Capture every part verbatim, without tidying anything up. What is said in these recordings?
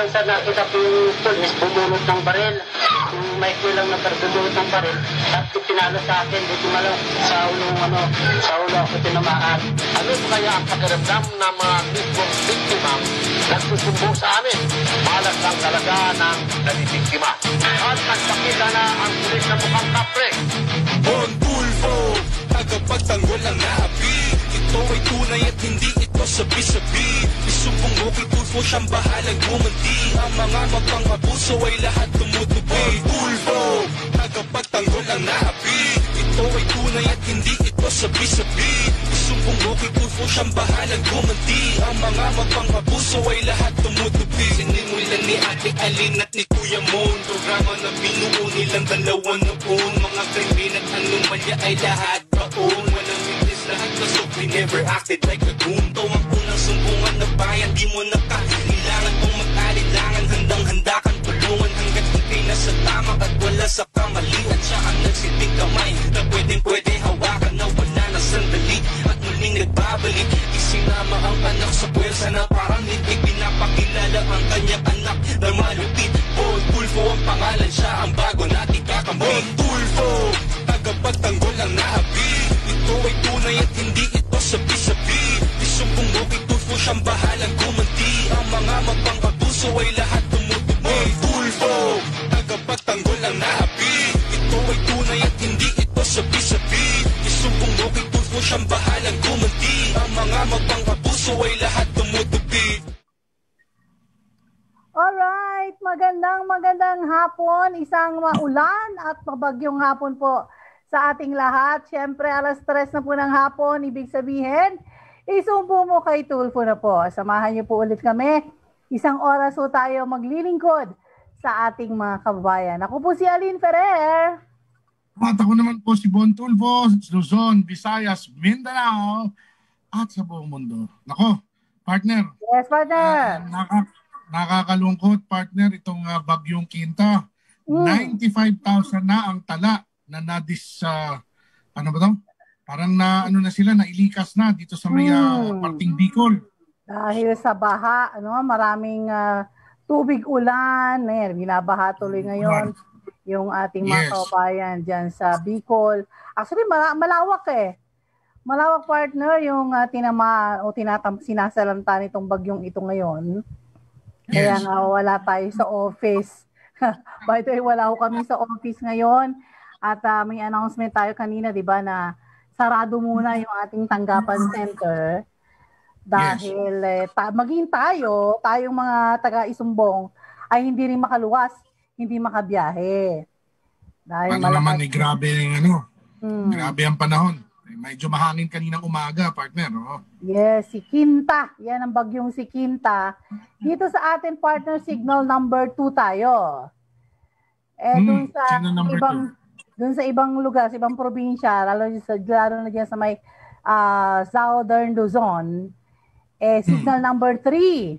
hanggang sa nakita po yung police bumulot ng baril. Yung mic ko lang nagdudulot ng baril. Tapos pinalo sa akin, dito malo sa ulong ano, sa ulo ako tinamaan. Ano kaya ang pakiramdam na mga mismong biktima nagsusumbong sa amin? Malas lang talaga ng nabibiktima. At nagpakita na ang pulis na mukhang kapre. Mon Tulfo, tagapagtanggol ng labi. Ito ay tunay at hindi ito sabi-sabi. Isumbong mo kay Tulfo, siyang bahalang gumanti. Ang mga mapang-abuso ay lahat tumutupi. Tulfo, tagapagtanggol ng labi. Ito ay tunay at hindi ito sabi-sabi. Isumbong mo kay Tulfo, siyang bahalang gumanti. Ang mga mapang-abuso ay lahat tumutupi. Sinimulan ni Ate Aline at ni Kuya Mon, programa na binuo nilang dalawa noon. Mga krimen at anomalya ay lahat baon. Walang witness, lahat kasok. We never acted like a goon. Ito ang unang sumbungan na bayan, di mo nakahilangan. Kung mag-alilangan, handang-handa kang tulungan. Hanggat hindi na sa tama at wala sa kamalian. Siya ang nagsilbing kamay na pwedeng-pwede hawakan na wala na sandali. At muling nagbabalik, isinama ang anak sa pwersa na parang hindi. Pinapakilala ang kanyang anak na malupit. Paul Tulfo ang pangalan, siya ang bago nating kakampi. Paul Tulfo, tagapagtanggol ang nahabi. Ito ay tunay at hindi ito sabi-sabi. Isumbong mo kay Tulfo, siyang bahalang gumanti. Ang mga mapang-abuso ay lahat tumutubo. Hey, Tulfo, tagapagtanggol ang nahabi. Ito ay tunay at hindi ito sabi-sabi. Isumbong mo kay Tulfo, siyang bahalang gumanti. Ang mga mapang-abuso ay lahat tumutubi. Alright, magandang magandang hapon. Isang maulan at mabagyong hapon po sa ating lahat. Siyempre, alas tres na po ng hapon, ibig sabihin, isumbo mo kay Tulfo na po. Samahan niyo po ulit kami. Isang oras po tayo maglilingkod sa ating mga kababayan. Ako po si Aline Ferrer. At ako naman po si Mon Tulfo, Luzon, Visayas, Mindanao, at sa buong mundo. Nako, partner. Yes, partner. Uh, nakak nakakalungkot, partner, itong uh, Bagyong Quinta. Mm. ninety-five thousand na ang tala na nadis sa, uh, ano ba ito? Parang na, ano na sila, nailikas na dito sa may uh, parting Bicol. Dahil sa baha, ano, maraming uh, tubig ulan, eh, binabaha tuloy ngayon yung ating mga kababayan dyan sa Bicol. Actually, mal malawak eh. Malawak, partner, yung uh, tinama o tinatam sinasalanta nitong bagyong ito ngayon. Kaya yes, nga wala tayo sa office. By the way, wala ko kami sa office ngayon. At uh, may announcement tayo kanina, di ba, na sarado muna yung ating tanggapan center dahil yes, eh, ta maging tayo, tayong mga taga-Isumbong ay hindi rin makaluwas, hindi makabiyahe. Dahil paano naman, eh, grabe yung ano, hmm. grabe ang panahon. Medyo mahangin kaninang umaga, partner. Oh. Yes, si Quinta. Yan ang bagyong si Quinta. Dito sa ating partner, signal number two tayo. Eh, hmm, sa ibang... Two. Doon sa ibang lugar, sa ibang probinsya, lalo sa lalo na dyan sa may uh, Southern Luzon, eh, signal hmm. number three.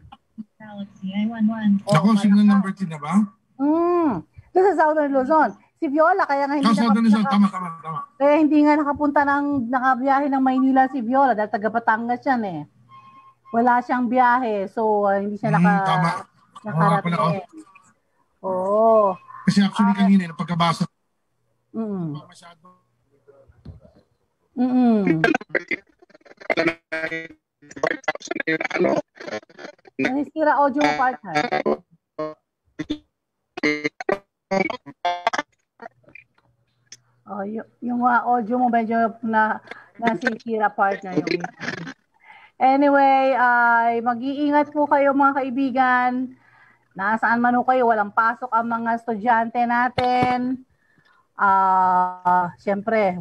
nine one one. Ako, oh, signal number three na ba? Mm. Doon sa Southern Luzon. Si Viola, kaya nga hindi, so, na Luzon, tama, tama, tama. Kaya hindi nga nakapunta ng nakabiyahe ng Maynila si Viola dahil taga Batangas yan eh. Wala siyang biyahe, so uh, hindi siya naka, hmm, tama. nakarating. Oo. Oh. Oh. Kasi actually uh, kanina, napagkabasa. Mm. Mm. Nanisira audio mo, partner. Oh, yung uh, audio mo medyo na nasisira, partner, yung. Anyway, ay uh, mag-iingat po kayo mga kaibigan. Nasaan man o kayo, walang pasok ang mga estudyante natin. Ah, uh, siyempre,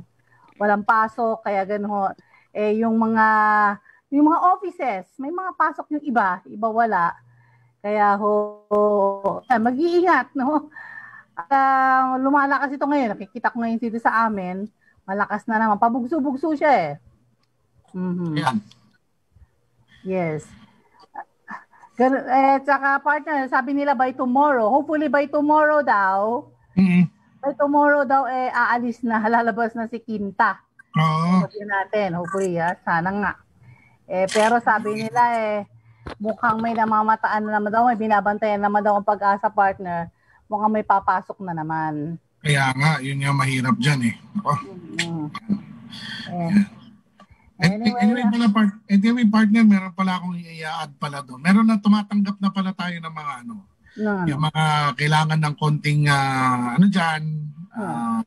walang pasok, kaya gano'n. Eh, yung mga, yung mga offices, may mga pasok yung iba, iba wala. Kaya ho, eh, mag-iingat, no? Uh, lumalakas ito ngayon, nakikita ko ngayon dito sa amin, malakas na naman, pabugso-bugso siya eh. Mm-hmm. Yeah. Yes. Gan eh, tsaka partner, sabi nila by tomorrow, hopefully by tomorrow daw, mm-hmm. By tomorrow daw, eh, aalis na, lalabas na si Quinta. Oo. Sabihin natin, hopefully, ha? Sana nga. Eh, pero sabi nila, eh, mukhang may namamataan na naman daw, may binabantayan naman daw ang Pag-asa partner, mukhang may papasok na naman. Kaya nga, yun yung mahirap dyan eh. Ako. Mm-hmm. Yeah. Anyway, anyway, pala, part, anyway partner, meron pala akong i-add pala doon. Meron na tumatanggap na pala tayo ng mga ano, no, yung mga kailangan ng konting uh, ano dyan, uh,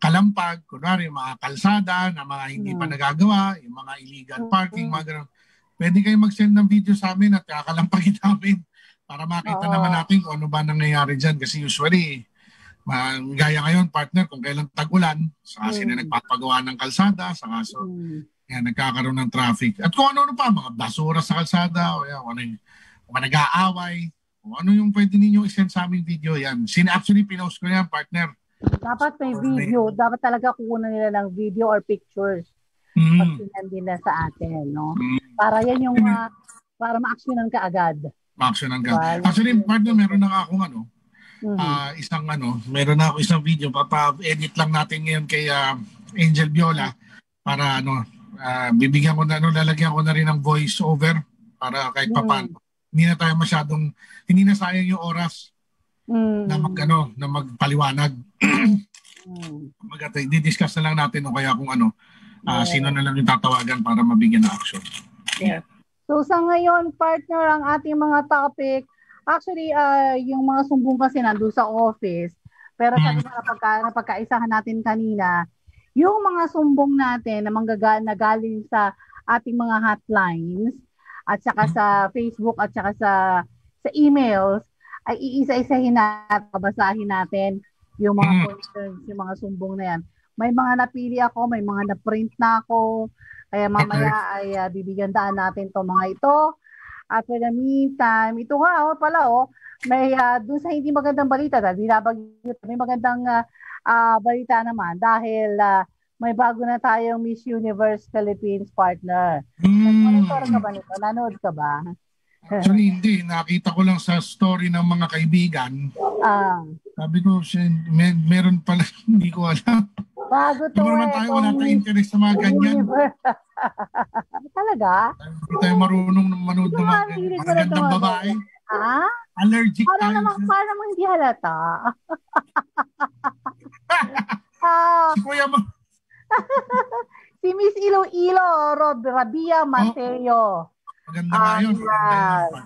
kalampag, kunwari mga kalsada na mga hindi no. pa nagagawa, yung mga illegal parking, mm-hmm. mga ganun. Pwede kayong mag-send ng video sa amin at kakalampagin namin para makita Oo. naman natin kung ano ba nangyayari dyan. Kasi usually, gaya ngayon partner, kung kailang tag-ulan, saka mm. sila nagpapagawa ng kalsada, saka so, mm. yan, nagkakaroon ng traffic. At kung ano-ano pa, mga basura sa kalsada, o yan, ano yung, kung nag-aaway, o ano yung pwede ninyo isend sa aming video, yan. Sin actually, pinost ko yan, partner. Dapat may video. May... Dapat talaga kukunan nila ng video or pictures. Mm-hmm. Pag sinend nila sa atin, no? Mm-hmm. Para yan yung, uh, para ma-actionan ka agad. Ma-actionan ka. Well, actually, partner, meron na akong ano, mm-hmm. uh, isang ano, meron na ako isang video, papa-edit lang natin ngayon kay uh, Angel Viola para ano, Uh, bibigyan ko na, ano, lalagyan ko na rin ng voice over para kahit papaano. Mm. Hindi na tayo masyadong, hindi na sayang yung oras mm. na, mag, ano, na magpaliwanag. mm. Mag, didiscuss na lang natin o kaya kung ano, uh, yeah. sino na lang yung tatawagan para mabigyan na action. Yeah. So sa ngayon, partner, ang ating mga topic, actually, uh, yung mga sumbong kasi nandun sa office, pero sabi na napagka, napagkaisahan natin kanina, yung mga sumbong natin na manggagal na galing sa ating mga hotlines at saka sa Facebook at saka sa sa emails ay iisa-isahin natin, babasahin natin yung mga concerns, yung mga sumbong na yan. May mga napili ako, may mga na-print na ako. Kaya mamaya ay uh, bibigyan daan natin to mga ito. At for the meantime, ito nga oh, pala oh, may uh, doon sa hindi magandang balita dahil binabagyo, may magandang uh, Uh, balita naman dahil uh, may bago na tayong Miss Universe Philippines partner. Mm. Monitor ka ba nito? Nanood ka ba? Actually hindi. Nakita ko lang sa story ng mga kaibigan. Uh, Sabi ko, may, meron pala, hindi ko alam. Bago to eh. Tayo, wala tayong interest sa mga ganyan. Talaga? Hindi tayo marunong manood ng mga magandang babae. Ah? Allergic tayo. Para namang, para namang hindi halata. Ah, si Kuya Ma- si Miss Iloilo Rob Rabia Mateo. Maganda nga yun.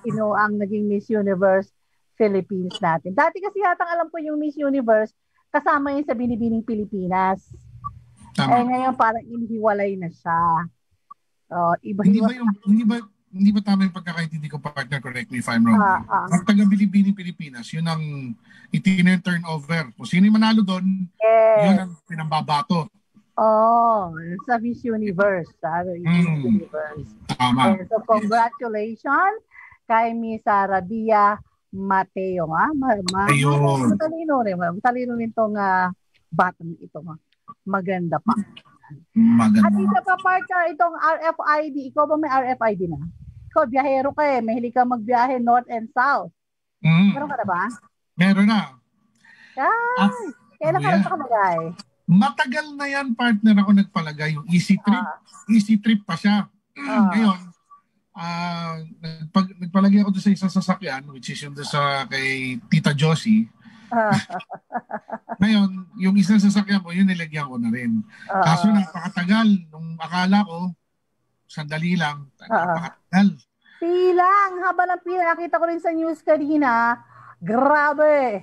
Sino ang naging Miss Universe Philippines natin. Dati kasi hatang alam ko yung Miss Universe kasama yun sa Binibining Pilipinas. Tama. Eh ngayon parang inihiwalay na siya. Oh, iba hindi ba yung hindi ba hindi ba tama yung pagkakaintindi ko, partner, correct me if I'm wrong. Ah, ah. Ang taga-Bilibining Pilipinas, yun ang itin-turnover. Kung sino yung manalo doon, yes. yun ang pinambabato. Oh, sa Miss Universe. Mm. Universe. Tama. Okay, so congratulations kay Miss Sara Dia Mateo. Ha? Ma- ma- Ayun. Matalino rin. Matalino rin itong uh, batang ito. Ma. Maganda pa. Maganda. At isa pa, partner, itong R F I D. Ikaw ba may R F I D na? Ikaw, biyahero ka eh. Mahilig kang magbiyahe north and south. Mm. Meron ka na ba? Meron na. Ah, kailan yeah. ka rin ka magay? Matagal na yan, partner, ako nagpalagay. Yung easy trip. Ah. Easy trip pa siya. Ah. Ngayon, uh, nagpag- nagpalagay ako doon sa isang sasakyan, which is yung doon sa kay Tita Josie. Ngayon, yung isang sasakyan ko, yun nilagyan ko na rin. Uh, Kaso napakatagal, nung akala ko, sandali lang, napakatagal. Uh, pilang, haba ng pilang. Nakita ko rin sa news kanina, grabe.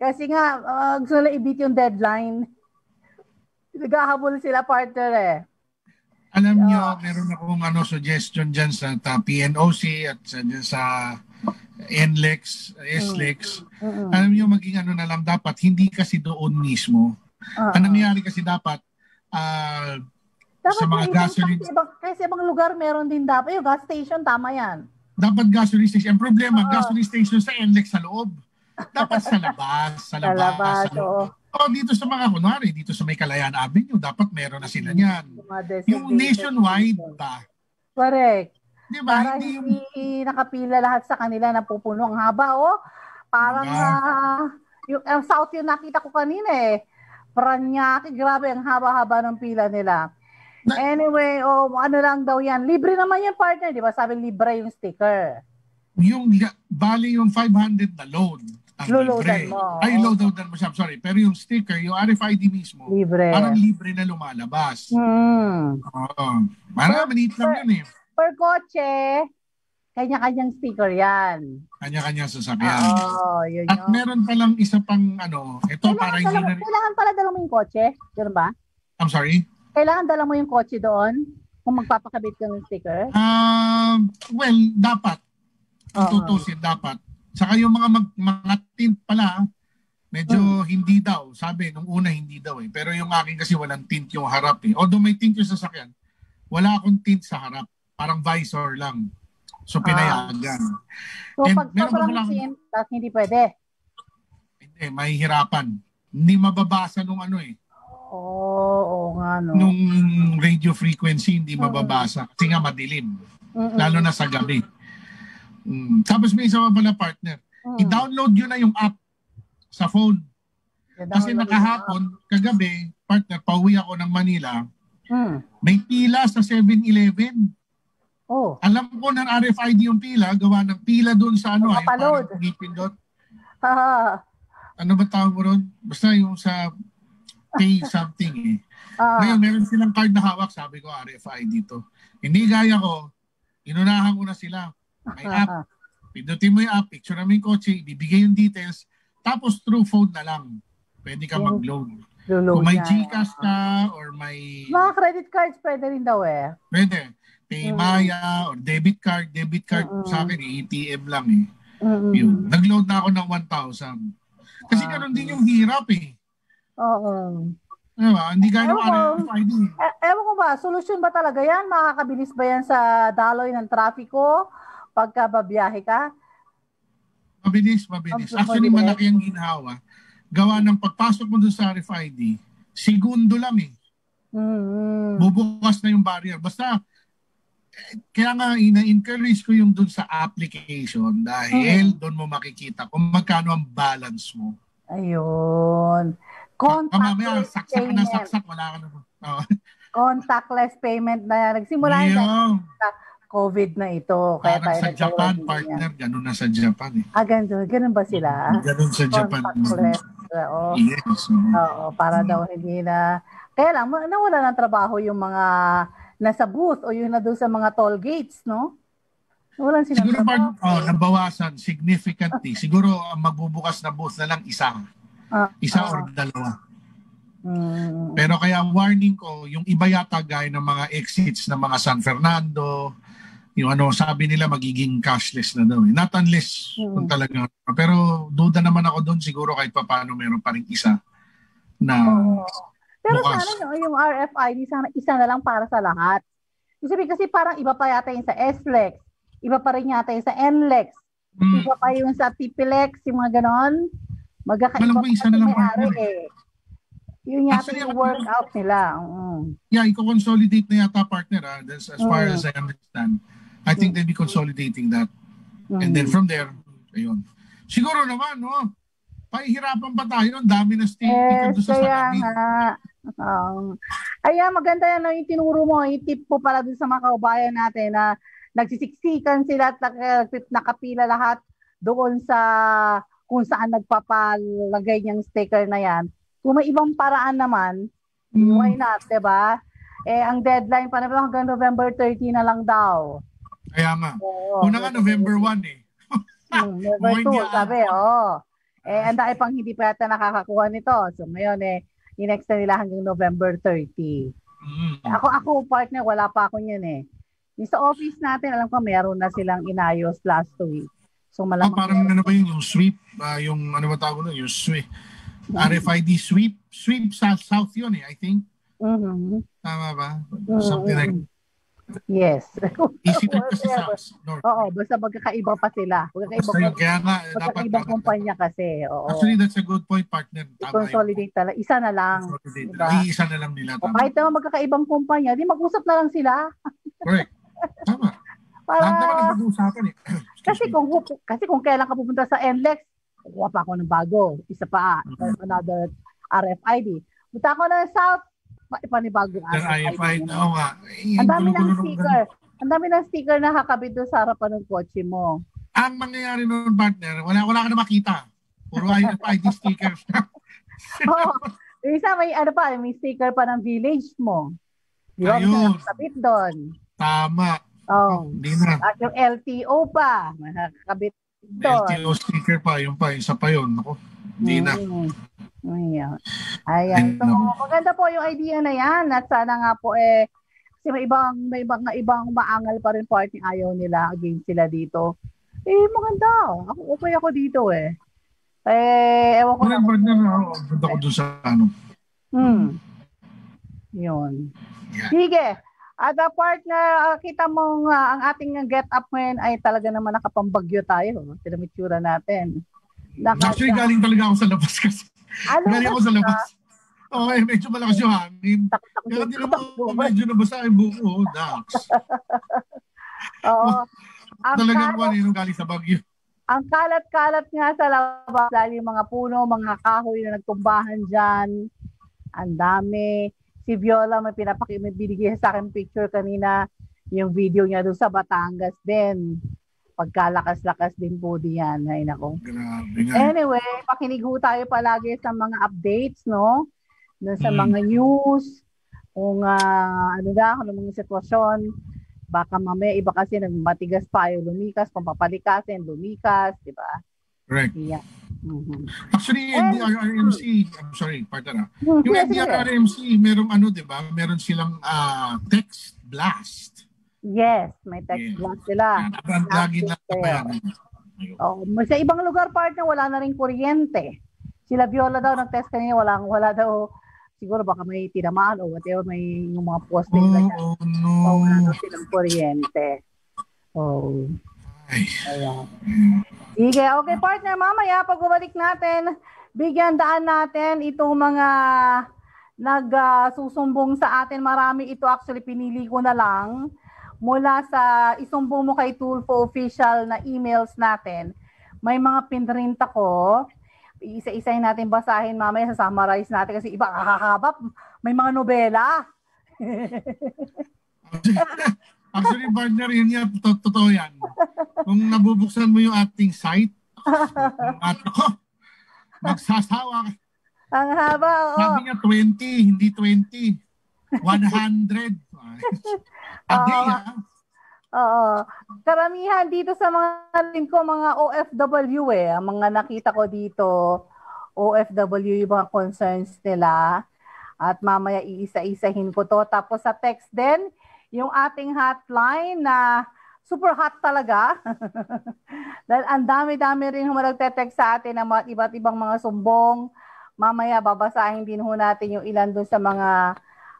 Kasi nga, uh, gusto nila i-beat yung deadline. Naghahabol sila, partner eh. Alam so, nyo, meron akong ano, suggestion dyan sa P N O C at sa, sa N L E X, S L E X. Mm-hmm. Alam niyo, maging ano na lang dapat, hindi kasi doon mismo. Uh-huh. Ang nangyayari kasi dapat, uh, dapat sa mga gasoline... Kasi ibang, kasi ibang lugar meron din dapat. Yung gas station, tama yan. Dapat gasoline station. Ang problema, uh-huh. gasoline station sa N L E X sa loob. Dapat sa labas, sa labas. Sa labas, sa loob. Oh, dito sa mga kunwari, dito sa may Kalayaan Avenue, dapat meron na sila niyan. Yung nationwide ba? Correct. Diba, para hindi, yung... hindi nakapila lahat sa kanila na pupuno. Ang haba, oh. Parang uh, yung uh, South yung nakita ko kanina, eh. Parang nyaki, grabe, ang haba-haba ng pila nila. Anyway, oh, ano lang daw yan. Libre naman yung partner, di ba? Sabi libre yung sticker. Yung, bali yung five hundred na load. Loloadan mo. Ay, loloadan mo siya. I'm sorry. Pero yung sticker, yung R F I D mismo, libre. Parang libre na lumalabas. Hmm. Uh, parang maliit lang yun eh. Per kotse, kanya-kanyang sticker yan. Kanya-kanyang sasakyan. Oh, yun yun. At meron palang isa pang ano, ito kailangan para hindi na... Kailangan pala dala mo yung kotse? Yun ba? I'm sorry? Kailangan dala mo yung kotse doon kung magpapakabit ka ng sticker? Uh, well, dapat. Tutusin, uh-huh. dapat. Saka yung mga mag, mga tint pala, medyo mm. hindi daw. Sabi, nung una hindi daw eh. Pero yung akin kasi walang tint yung harap eh. Although may tint yung sasakyan, wala akong tint sa harap. Parang visor lang. So pinayaan yan. Ah. So and pag sobrang tint, tapos hindi pwede? Hindi, may hirapan. Hindi mababasa nung ano eh. Oo, oo nga no. Nung radio frequency, hindi mm. mababasa. Kasi nga madilim. Mm-mm. Lalo na sa gabi. Mm. Tapos may isa pala partner, mm. i-download yun na yung app sa phone. Kasi nakahapon, kagabi, partner, pauwi ako ng Manila, mm. may pila sa seven eleven. Oh. Alam ko ng R F I D yung pila, gawa ng pila doon sa ano, ay, parang ngipin doon. Uh. Ano ba tawag mo doon? Basta yung sa pay something eh. Uh. Ngayon, meron silang card na hawak, sabi ko R F I D to. Hindi gaya ko, inunahan ko na sila. May app. Pindutin mo yung app, picture namin yung kotse, ibibigay yung details, tapos through phone na lang. Pwede ka mag-load. Kung may GCash ka or may... Mga credit cards pwede rin daw eh. Pwede. Paymaya or debit card. Debit card mm -mm. sa akin, A T M lang eh. Mm -mm. Nag-load na ako ng one thousand. Kasi ganoon din yung hirap eh. Oo. Diba? Hindi gano'ng R F I D. E ewan ko ba, solusyon ba talaga yan? Makakabilis ba yan sa daloy ng trapiko? Pagka babiyahe ka? Mabilis, mabilis. Actually, malaki ang ginhawa. Gawa ng pagpasok mo doon sa R F I D, segundo lang eh. Mm-hmm. Bubukas na yung barrier. Basta, kaya nga, ina-encourage ko yung doon sa application dahil mm-hmm. doon mo makikita kung magkano ang balance mo. Ayun. Contactless ah, saksak payment. Na, saksak, wala ka na. Oh. Contactless payment na nagsimula yung COVID na ito. Kaya parang tayo sa Japan, partner, ganun na sa Japan eh. Ah, ganun, ganun ba sila? Ganun sa Japan. Oo. Yes. Oo, para mm. daw hindi na... Kaya lang, nawala ng trabaho yung mga nasa booth o yung na doon sa mga toll gates, no? Nawalan sila siguro trabaho. Siguro, oh, nabawasan significantly. Siguro, magbubukas na booth na lang isang. Ah, Isa ah. or dalawa. Mm. Pero kaya warning ko, yung iba yata gaya ng mga exits ng mga San Fernando... Yung ano, sabi nila magiging cashless na daw. Eh. Not unless mm. kung talaga. Pero duda naman ako doon siguro kahit pa paano meron pa rin isa na oh. Pero bukas. Sana no, yung R F I D, sana isa na lang para sa lahat. Sabi kasi parang iba pa yata yung sa S L E X, iba pa rin yata yung sa N L E X, mm. iba pa yung sa T P L E X, yung mga ganon. Magkakaiba pa isa na lang para eh. Yun yata actually, yung workout nila. Mm. Yeah, i-consolidate na yata partner ha, as far mm. as I understand. I think they'll be consolidating that. Mm. And then from there, ayun. Siguro naman, no? Pahihirapan pa tayo. Ang dami na stick. Eh, kaya nga. Um, ayan, maganda yan. No, yung tinuro mo, yung tip po para doon sa mga kaubayan natin na nagsisiksikan sila at nakapila lahat doon sa kung saan nagpapalagay niyang sticker na yan. Kung may ibang paraan naman, mm. why not, diba? Eh, ang deadline pa naman hanggang November thirty na lang daw. Kaya nga. Oh, una nga November first eh. November second, sabi, oo. Eh, ang dahil pang hindi pa yata nakakakuha nito. So, ngayon eh, in-extend na nila hanggang November thirty. Mm. Ako, ako, partner, wala pa ako yun eh. Sa office natin, alam ko, meron na silang inayos last week. So, malamang... Oh, parang ano ba yun, yung sweep, uh, yung ano ba tawag na, yung sweep, R F I D sweep, sweep sa South yun eh, I think. Mm-hmm. Tama ba? Something mm-hmm. like yes. Isip ko kasi sa North. Oo, basta magkakaiba pa sila. Magkakaiba pa. Kaya nga, magkakaiba kumpanya kasi. Oo. Actually, that's a good point, partner. I-consolidate talaga. Isa na lang. Diba? Ay, isa na lang nila. O, kahit naman magkakaibang kumpanya, di mag-usap na lang sila. Correct. Tama. Para... Lahat naman ang mag-uusapan eh. Kasi kung, kasi kung kailan ka pupunta sa N L E X, kukuha pa ako ng bago. Isa pa. Mm-hmm. Another R F I D. Punta ako ng South, panibagong ng R F I D. Oo nga. Ang dami ng sticker. Ang dami ng sticker na hakabit doon sa harapan ng kotse mo. Ang mangyayari noon, partner, wala, wala ka na makita. Puro R F I D stickers. Oo. Isa may ano pa, may sticker pa ng village mo. Yung ayun. Nakakabit doon. Tama. Oh. At yung L T O pa. Nakakabit doon. L T O sticker pa. Yung pa, isa pa yun. Ako. Hindi na. Ayan. Ayan. So, maganda po yung idea na yan. At sana nga po eh, kasi may ibang, may ibang, ibang maangal pa rin party ayaw nila. Against sila dito. Eh, maganda. Ako, okay ako dito eh. Eh, ewan ko na. Maganda ako. Maganda ko doon sa ano. Hmm. Yun. Yeah. Sige. At apart na uh, kita mong uh, ang ating get up ngayon ay talaga naman nakapambagyo tayo. Tinamitsura natin. Nakata. Actually, galing talaga ako sa labas kasi. Ano galing ako sa labas. Oo, eh, medyo malakas yung hangin. Kaya hindi naman ako medyo nabasa yung buko. Dax. Oo. Talagang wala yung galing sa bagyo. Ang kalat-kalat nga sa labas. Dahil yung mga puno, mga kahoy na nagtumbahan dyan. Ang dami. Si Viola, may pinapaki, may binigay sa akin picture kanina. Yung video niya doon sa Batangas din. Pagkalakas-lakas din po diyan. Ay, nako. Anyway, pakinig ho tayo palagi sa mga updates, no? Sa mm. mga news, kung uh, ano na, kung ano mga sitwasyon. Baka mamaya, iba kasi nagmatigas pa yung lumikas, kung papalikasin, lumikas, di ba? Correct. Yeah. Mm-hmm. Actually, yung R M C, I'm sorry, pardon na. Yung N D R R M C, merong ano, di ba? Meron silang uh, text blast. Yes, may text blast sila. Lagi na yan. Oh, sa ibang lugar part na wala na rin kuryente. Sila Viola daw nag-test kanina, wala wala daw siguro baka may tinamaan o whatever, may yung mga posting oh, na yan. Oh no. So, wala na silang kuryente. Oh. Ay. Ayan. Sige, okay partner, mamaya pag bumalik natin, bigyan daan natin itong mga nagsusumbong uh, sa atin. Marami ito actually pinili ko na lang. Mula sa isumbong mo kay Tulfo official na emails natin, may mga pinrint ako. Isa-isahin natin basahin mamaya, sa-summarize natin kasi iba kakakabap. May mga nobela. Actually, partner, yun yan. Totoo yan. Kung nabubuksan mo yung ating site, at ako, magsasawa. Ang haba, oo. Sabi niya twenty, hindi twenty. one hundred. A day, ha? Oo. Karamihan dito sa mga link ko, mga O F W eh. Ang mga nakita ko dito, O F W yung mga concerns nila. At mamaya iisa-isahin ko to. Tapos sa text din, yung ating hotline na super hot talaga. Dahil ang dami-dami rin humaragte-text sa atin ng iba't ibang mga sumbong. Mamaya babasahin din ho natin yung ilan doon sa mga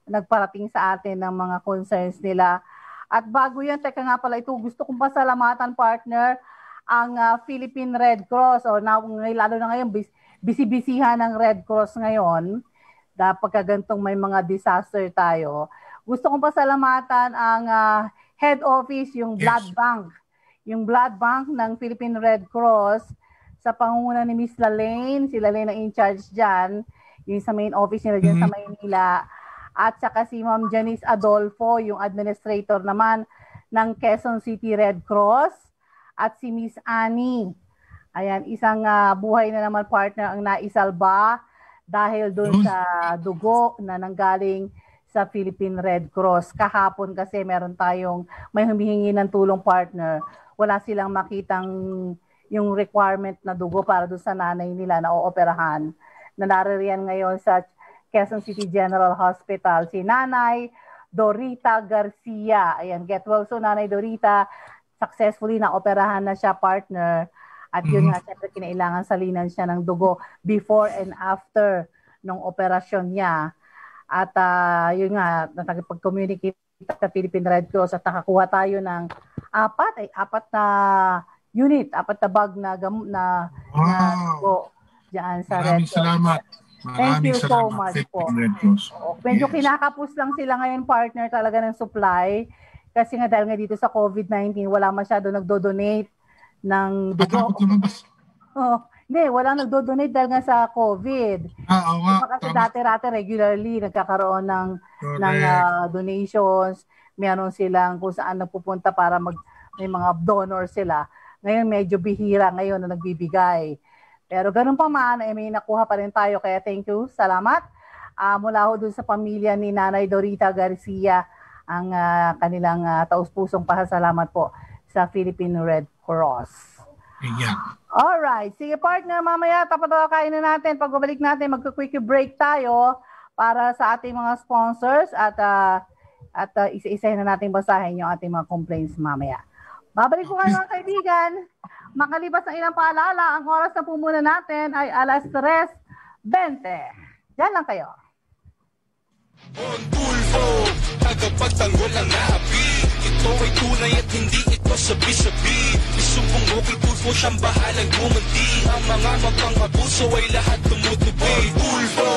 nagparating sa atin ng mga concerns nila. At bago yan, teka nga pala ito, gusto kong pasalamatan partner ang uh, Philippine Red Cross o na, lalo na ngayon, bisibisihan ng Red Cross ngayon dahil pagkagantong may mga disaster tayo. Gusto kong pasalamatan ang uh, head office, yung yes. blood bank. Yung blood bank ng Philippine Red Cross sa pangunguna ni Miss Lalaine, si Lalaine ang in-charge dyan, yung sa main office nila dyan mm-hmm. sa Maynila. At saka si Ma'am Janice Adolfo, yung administrator naman ng Quezon City Red Cross. At si Miss Annie. Ayan, isang uh, buhay na naman partner ang naisalba dahil doon sa dugo na nanggaling sa Philippine Red Cross. Kahapon kasi meron tayong may humihingi ng tulong partner. Wala silang makitang yung requirement na dugo para doon sa nanay nila na ooperahan. Nanaririyan ngayon sa Quezon City General Hospital, si Nanay Dorita Garcia. Ayan, get well. So, Nanay Dorita, successfully na-operahan na siya, partner. At mm-hmm. yun nga, syempre, kinailangan salinan siya ng dugo before and after nung operasyon niya. At uh, yun nga, nakapag-communicate sa Philippine Red Cross at nakakuha tayo ng apat, ay apat na unit, apat na bag na, na, wow. na dugo dyan sa Red Cross. Maraming salamat. Thank you so much po. Medyo kinakapos lang sila ngayon partner talaga ng supply kasi nga dahil nga dito sa COVID nineteen wala masyado nagdo-donate ng dugo. Oh, Hindi, walang nagdo-donate dahil nga sa COVID. Ah, oo nga. So, kasi dati-dati regularly nagkakaroon ng, ng uh, donations. Meron silang kung saan napupunta para mag, may mga donor sila. Ngayon medyo bihira ngayon na nagbibigay. Pero ganun pa man, eh, may nakuha pa rin tayo. Kaya thank you, salamat. Uh, mula ho dun sa pamilya ni Nanay Dorita Garcia ang uh, kanilang uh, taus-pusong pasasalamat po sa Philippine Red Cross. Yeah. Alright. Sige partner, mamaya tapat na kain na natin. Pagbabalik natin, magka-quick break tayo para sa ating mga sponsors at uh, at uh, isa-isahin na natin basahin yung ating mga complaints mamaya. Babalik ko kayo mga kaibigan. Makalipas ng ilang paalala, ang oras na po muna natin ay alas tres bente. Diyan lang kayo. Mon Tulfo, tagapagtanggol ang napi. Ito ay tunay at hindi ito sabi-sabi. Isubong mo kay Tulfo, siyang bahalang gumanti. Ang mga magpang-abuso ay lahat tumutubi. Mon Tulfo,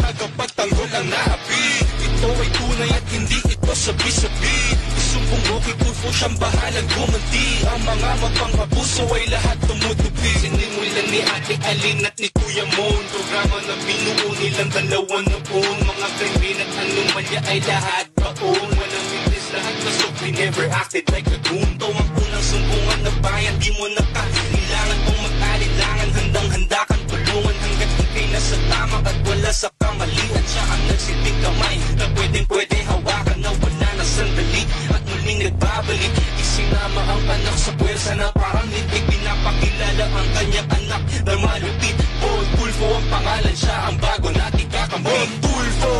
tagapagtanggol ang napi. Ito ay tunay at hindi ito sabi-sabi. Isubong mo kay Tulfo, siyang bahalang gumanti. Ang mga magpang-abuso ay lahat tumutubi. Sinimulan ni Ate Aline at ni Kuya Mon. Programa na binuo nilang dalawa na buong mga krimen at anomalya ay lahat baon. Walang witness, lahat masok. We never acted like a goon. Daw ang unang sumbungan na bayan, di mo nakakailangan pong mag-alilangan. Handang-handa kang tulungan hanggat ikay nasa tama at wala sa kamalian. Siya ang nagsilbing kamay na pwedeng-pwede hawakan na wala na sandali at muling nagbabalik. Isinama ang anak sa pwersa na parang litig. Pinapakilala ang kanyang anak na malupit. Paul Tulfo ang pangalan, siya ang bago natin kakampi. Paul Tulfo,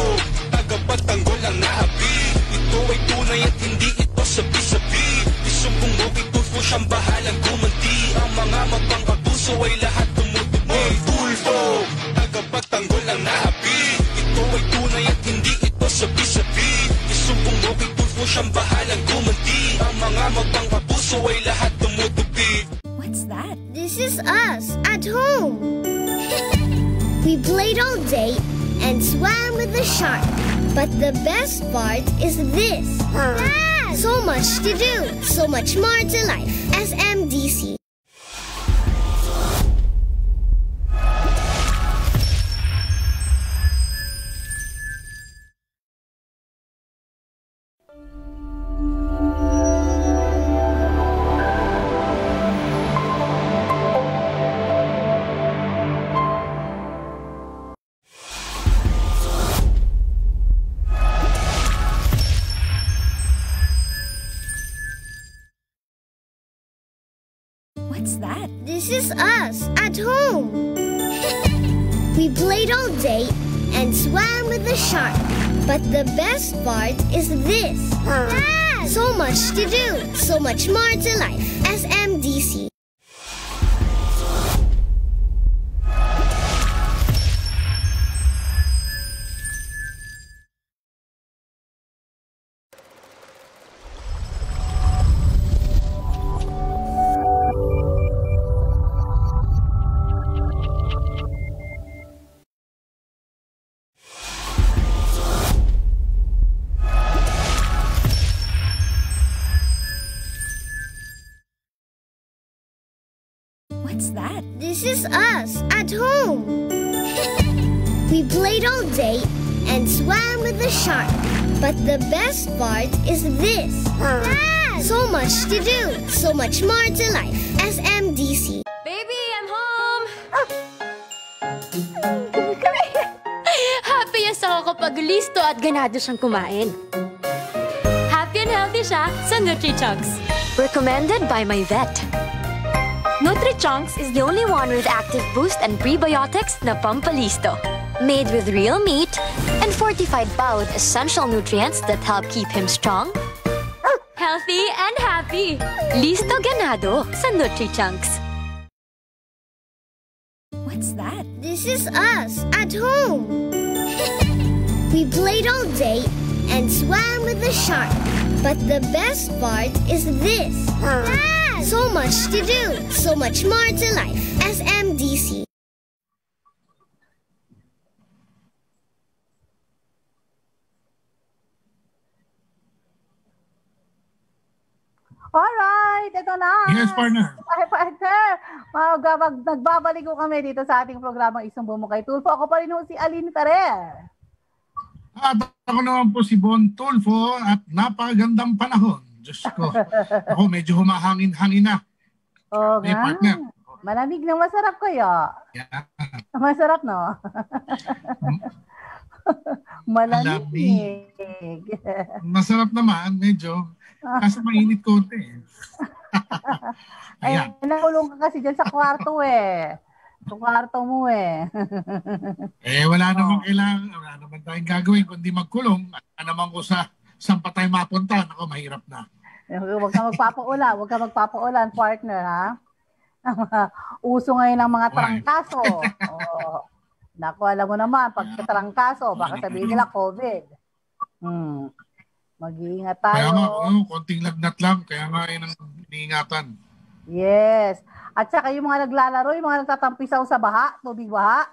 tagapagtanggol ang naabi. Ito ay tunay at hindi ito sabi-sabi. Isumbong mo kay Tulfo, siyang bahalang gumanti. Ang mga magpang-abuso ay lahat tumutubo. Mon Tulfo, tagapagtanggol ang naabi. Ito ay tunay at hindi ito sabi-sabi. Isumbong mo kay Tulfo, siyang bahalang gumanti. Ang mga magpang-abuso ay lahat tumutubi. What's that? This is us, at home. We played all day and swam with the shark. But the best part is this. Dad! So much to do, so much more to life. S M D C. This is us, at home. We played all day and swam with the shark. But the best part is this. Dad! So much to do, so much more to life. S M D C. This is us, at home. We played all day and swam with the shark. But the best part is this. Dad! So much to do, so much more to life. S M D C. Baby, I'm home! Happiest ako kapag listo at ganado siyang kumain. Happy and healthy siya sa NutriChunks. Recommended by my vet. NutriChunks is the only one with active boost and prebiotics na pampalisto. Made with real meat and fortified pa with essential nutrients that help keep him strong, healthy, and happy. Listo ganado sa NutriChunks. What's that? This is us, at home. We played all day and swam with the shark. But the best part is this. Dad! So much to do, so much more to life. S M D C. Alright, ito na. Yes, partner. Ay, partner. Nagbabalik ko kami dito sa ating programang Isumbo Mo kay Tulfo. Ako pa rin po si Aline Ferrer. At ako naman po si Mon Tulfo at napakagandang panahon. Diyos ko. Ako medyo humahangin-hangin na. Oo okay. Hey, partner. Malamig na masarap kayo. Yeah. Masarap, no? Malamig. Masarap naman, medyo. Kasi mainit konti. Ayan. Eh, nakulong ka kasi dyan sa kwarto eh. Sa kwarto mo eh. Eh, wala namang kailangan. Wala naman tayong gagawin kundi magkulong. Ano naman ko sa saan pa tayo mapunta. Ako, mahirap na. Huwag ka magpapaulan. Huwag ka magpapaulan, partner, ha? Uso ngayon ang mga trangkaso. Oo. Naku, alam mo naman, pagkatrangkaso, baka sabihin nila COVID. Hmm. Mag-iingat tayo. Kaya nga, oh, konting lagnat lang. Kaya nga, yun ang iniingatan. Yes. At saka yung mga naglalaro, yung mga nagtatampisaw sa baha, tubig baha,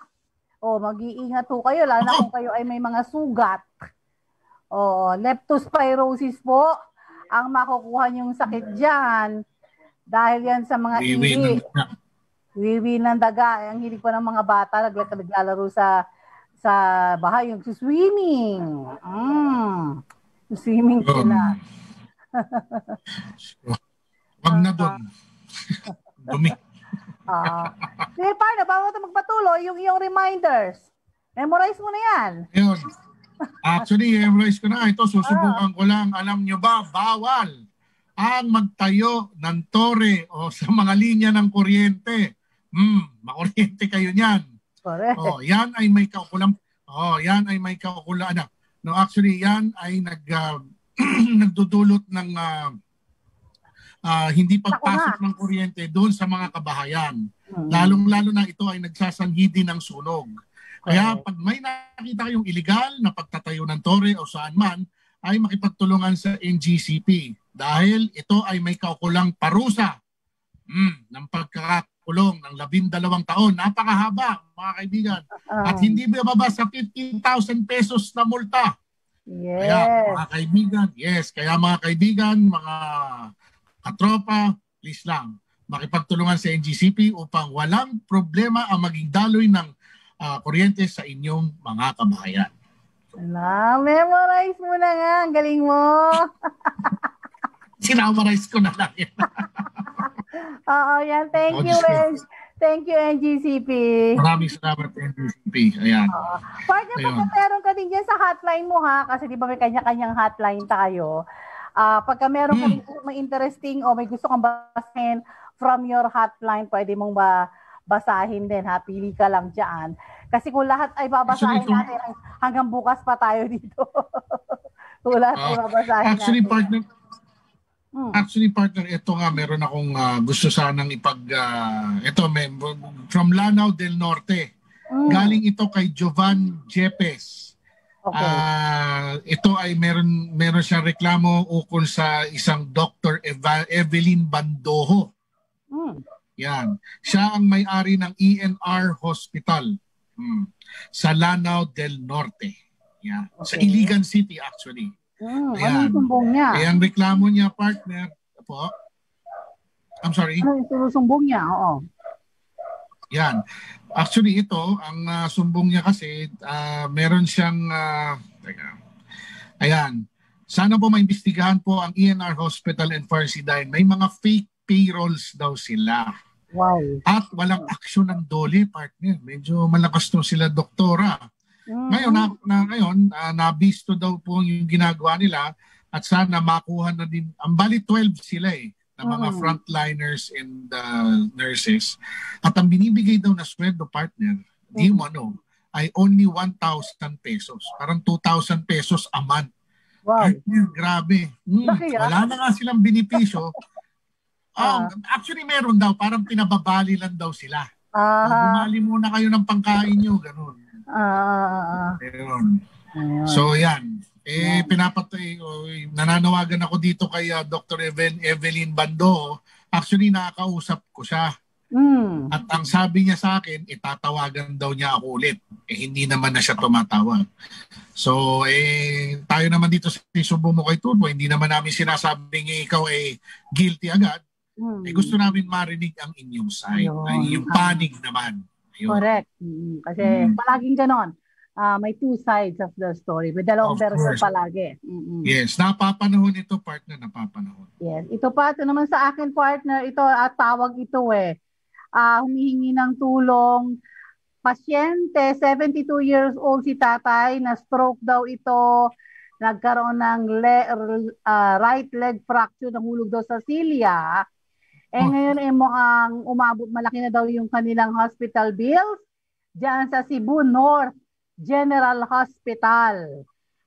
oh, mag-iingat po kayo, lalo na kung kayo ay may mga sugat. Oh, leptospirosis po ang makukuha niyong sakit dyan. Dahil yan sa mga iwi. Wiwi ng daga. Ang hilig po ng mga bata, naglalaro sa sa baha, yung swimming. Mm. Swimming sila. Wag na doon. Dumi. Ah. Sige, paano? Bago ito magpatuloy, yung iyong reminders. Memorize mo na yan. Yun. Actually, memorize ko na. Ito, susubukan ko lang. Alam nyo ba, bawal ang magtayo ng tore o sa mga linya ng kuryente. Hmm, makuryente kayo niyan. Correct. Oh, yan ay may kaukulang. Oh, yan ay may kaukulang. Ano? No, actually, yan ay nag, uh, nagdudulot ng uh, uh, hindi pagpasok ng kuryente doon sa mga kabahayan. Hmm. Lalong-lalo na ito ay nagsasanhi din ng sunog. Kaya pag may nakita kayong iligal na pagtatayo ng tore o saan man, ay makipagtulungan sa N G C P dahil ito ay may kaukulang parusa mm, ng pagkakakulong ng labindalawang taon. Napakahaba, mga kaibigan. At hindi bababa sa fifteen thousand pesos na multa. Yes. Kaya mga kaibigan, yes, kaya mga kaibigan, mga katropa, please lang, makipagtulungan sa N G C P upang walang problema ang maging daloy ng uh, kuryente sa inyong mga kabahayan. Ala, memorize mo na nga. Ang galing mo. Sinamorize ko na lang yan. Oo, yan. Thank oh, you, N G C P. Thank you, N G C P. Maraming salamat, N G C P. Ayan. Uh, partner, pagka meron ka din dyan sa hotline mo, ha? Kasi di ba may kanya-kanyang hotline tayo. Uh, pagka meron hmm. ka din may interesting o may gusto kang basahin from your hotline, pwede mong ba basahin din, ha? Pili ka lang dyan. Kasi kung lahat ay babasahin actually, natin, hanggang bukas pa tayo dito. Kung lahat uh, ay babasahin actually, natin. Partner, hmm. Actually, partner, ito nga, meron akong uh, gusto sanang ipag... Uh, ito, may, from Lanao del Norte. Hmm. Galing ito kay Jovan Jepes. Okay. Uh, ito ay meron, meron siyang reklamo ukol sa isang Doctor Eva, Evelyn Bandojo. Hmm. Yan. Siya ang may-ari ng E N R Hospital. Mm. Sa Lanao del Norte. Yeah. Okay. Sa Iligan City actually. Mm, ano yung sumbong niya? Ayan, reklamo niya, partner. Po. I'm sorry. Ano yung sumbong niya? Oo. Yan. Actually ito, ang uh, sumbong niya kasi, uh, meron siyang, uh, teka, ayan, sana po maimbestigahan po ang E N R Hospital and Pharmacy dahil may mga fake payrolls daw sila. Wow. At walang aksyon ng D O L E, partner. Medyo malakas to sila, doktora. Mm. Ngayon, na, na, ngayon uh, nabisto daw po yung ginagawa nila at sana makuha na din. Ang bali twelve sila eh, na mga mm. frontliners and uh, nurses. At ang binibigay daw na sweldo, partner, mm. di mo ano, ay only one thousand pesos. Parang two thousand pesos a month. Wow. Partner, grabe. Mm, wala na nga silang benepisyo. Oh, actually, meron daw. Parang pinababali lang daw sila. Uh, Bumali muna kayo ng pangkain nyo. Ganun. Uh, so, yan. Eh, pinapatay. Nananawagan ako dito kay uh, Doctor Evelyn Bando. Actually, nakakausap ko siya. Mm. At ang sabi niya sa akin, itatawagan daw niya ako ulit. Eh, hindi naman na siya tumatawag. So, eh, tayo naman dito sa Subo mo kay Tulfo, hindi naman namin sinasabing eh, ikaw ay eh, guilty agad. Mm. Eh, gusto namin marinig ang inyong side, yung panig naman. Ayun. Correct. Mm-hmm. Kasi mm. palaging ganon. Uh, may two sides of the story. May dalawang version palagi. Mm-hmm. Yes, napapanahon ito, partner, napapanahon. Yes, ito pa, ito naman sa akin, partner, ito, at tawag ito eh. Uh, humihingi ng tulong. Pasyente, seventy-two years old si tatay, na stroke daw ito, nagkaroon ng le- uh, right leg fracture, nahulog daw sa silya. Eh oh. Ngayon eh mukhang umabot, malaki na daw yung kanilang hospital bills diyan sa Cebu North General Hospital.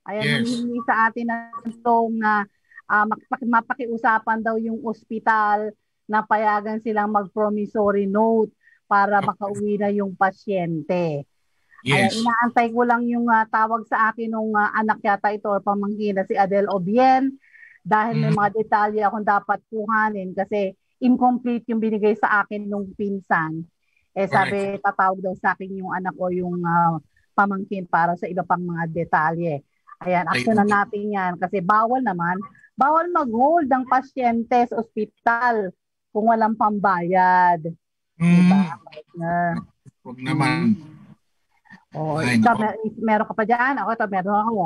Ayan, humihingi yes. sa atin ng tulong na uh, mapakiusapan daw yung ospital na payagan silang mag-promissory note para makauwi na yung pasyente. Yes. Ayan, inaantay ko lang yung uh, tawag sa akin ng uh, anak yata ito or pamangkin na si Adel Obien dahil mm. may mga detalye akong dapat kuhanin kasi incomplete yung binigay sa akin nung pinsan. Eh sabi, right. tatawag daw sa akin yung anak o yung uh, pamangkin para sa iba pang mga detalye. Ayan, aksyonan natin yan kasi bawal naman. Bawal mag-hold ng pasyente sa ospital kung walang pambayad. Mm. Diba? Huwag naman. Oo, ito, mer- meron ka pa dyan. Ako ito, meron ako.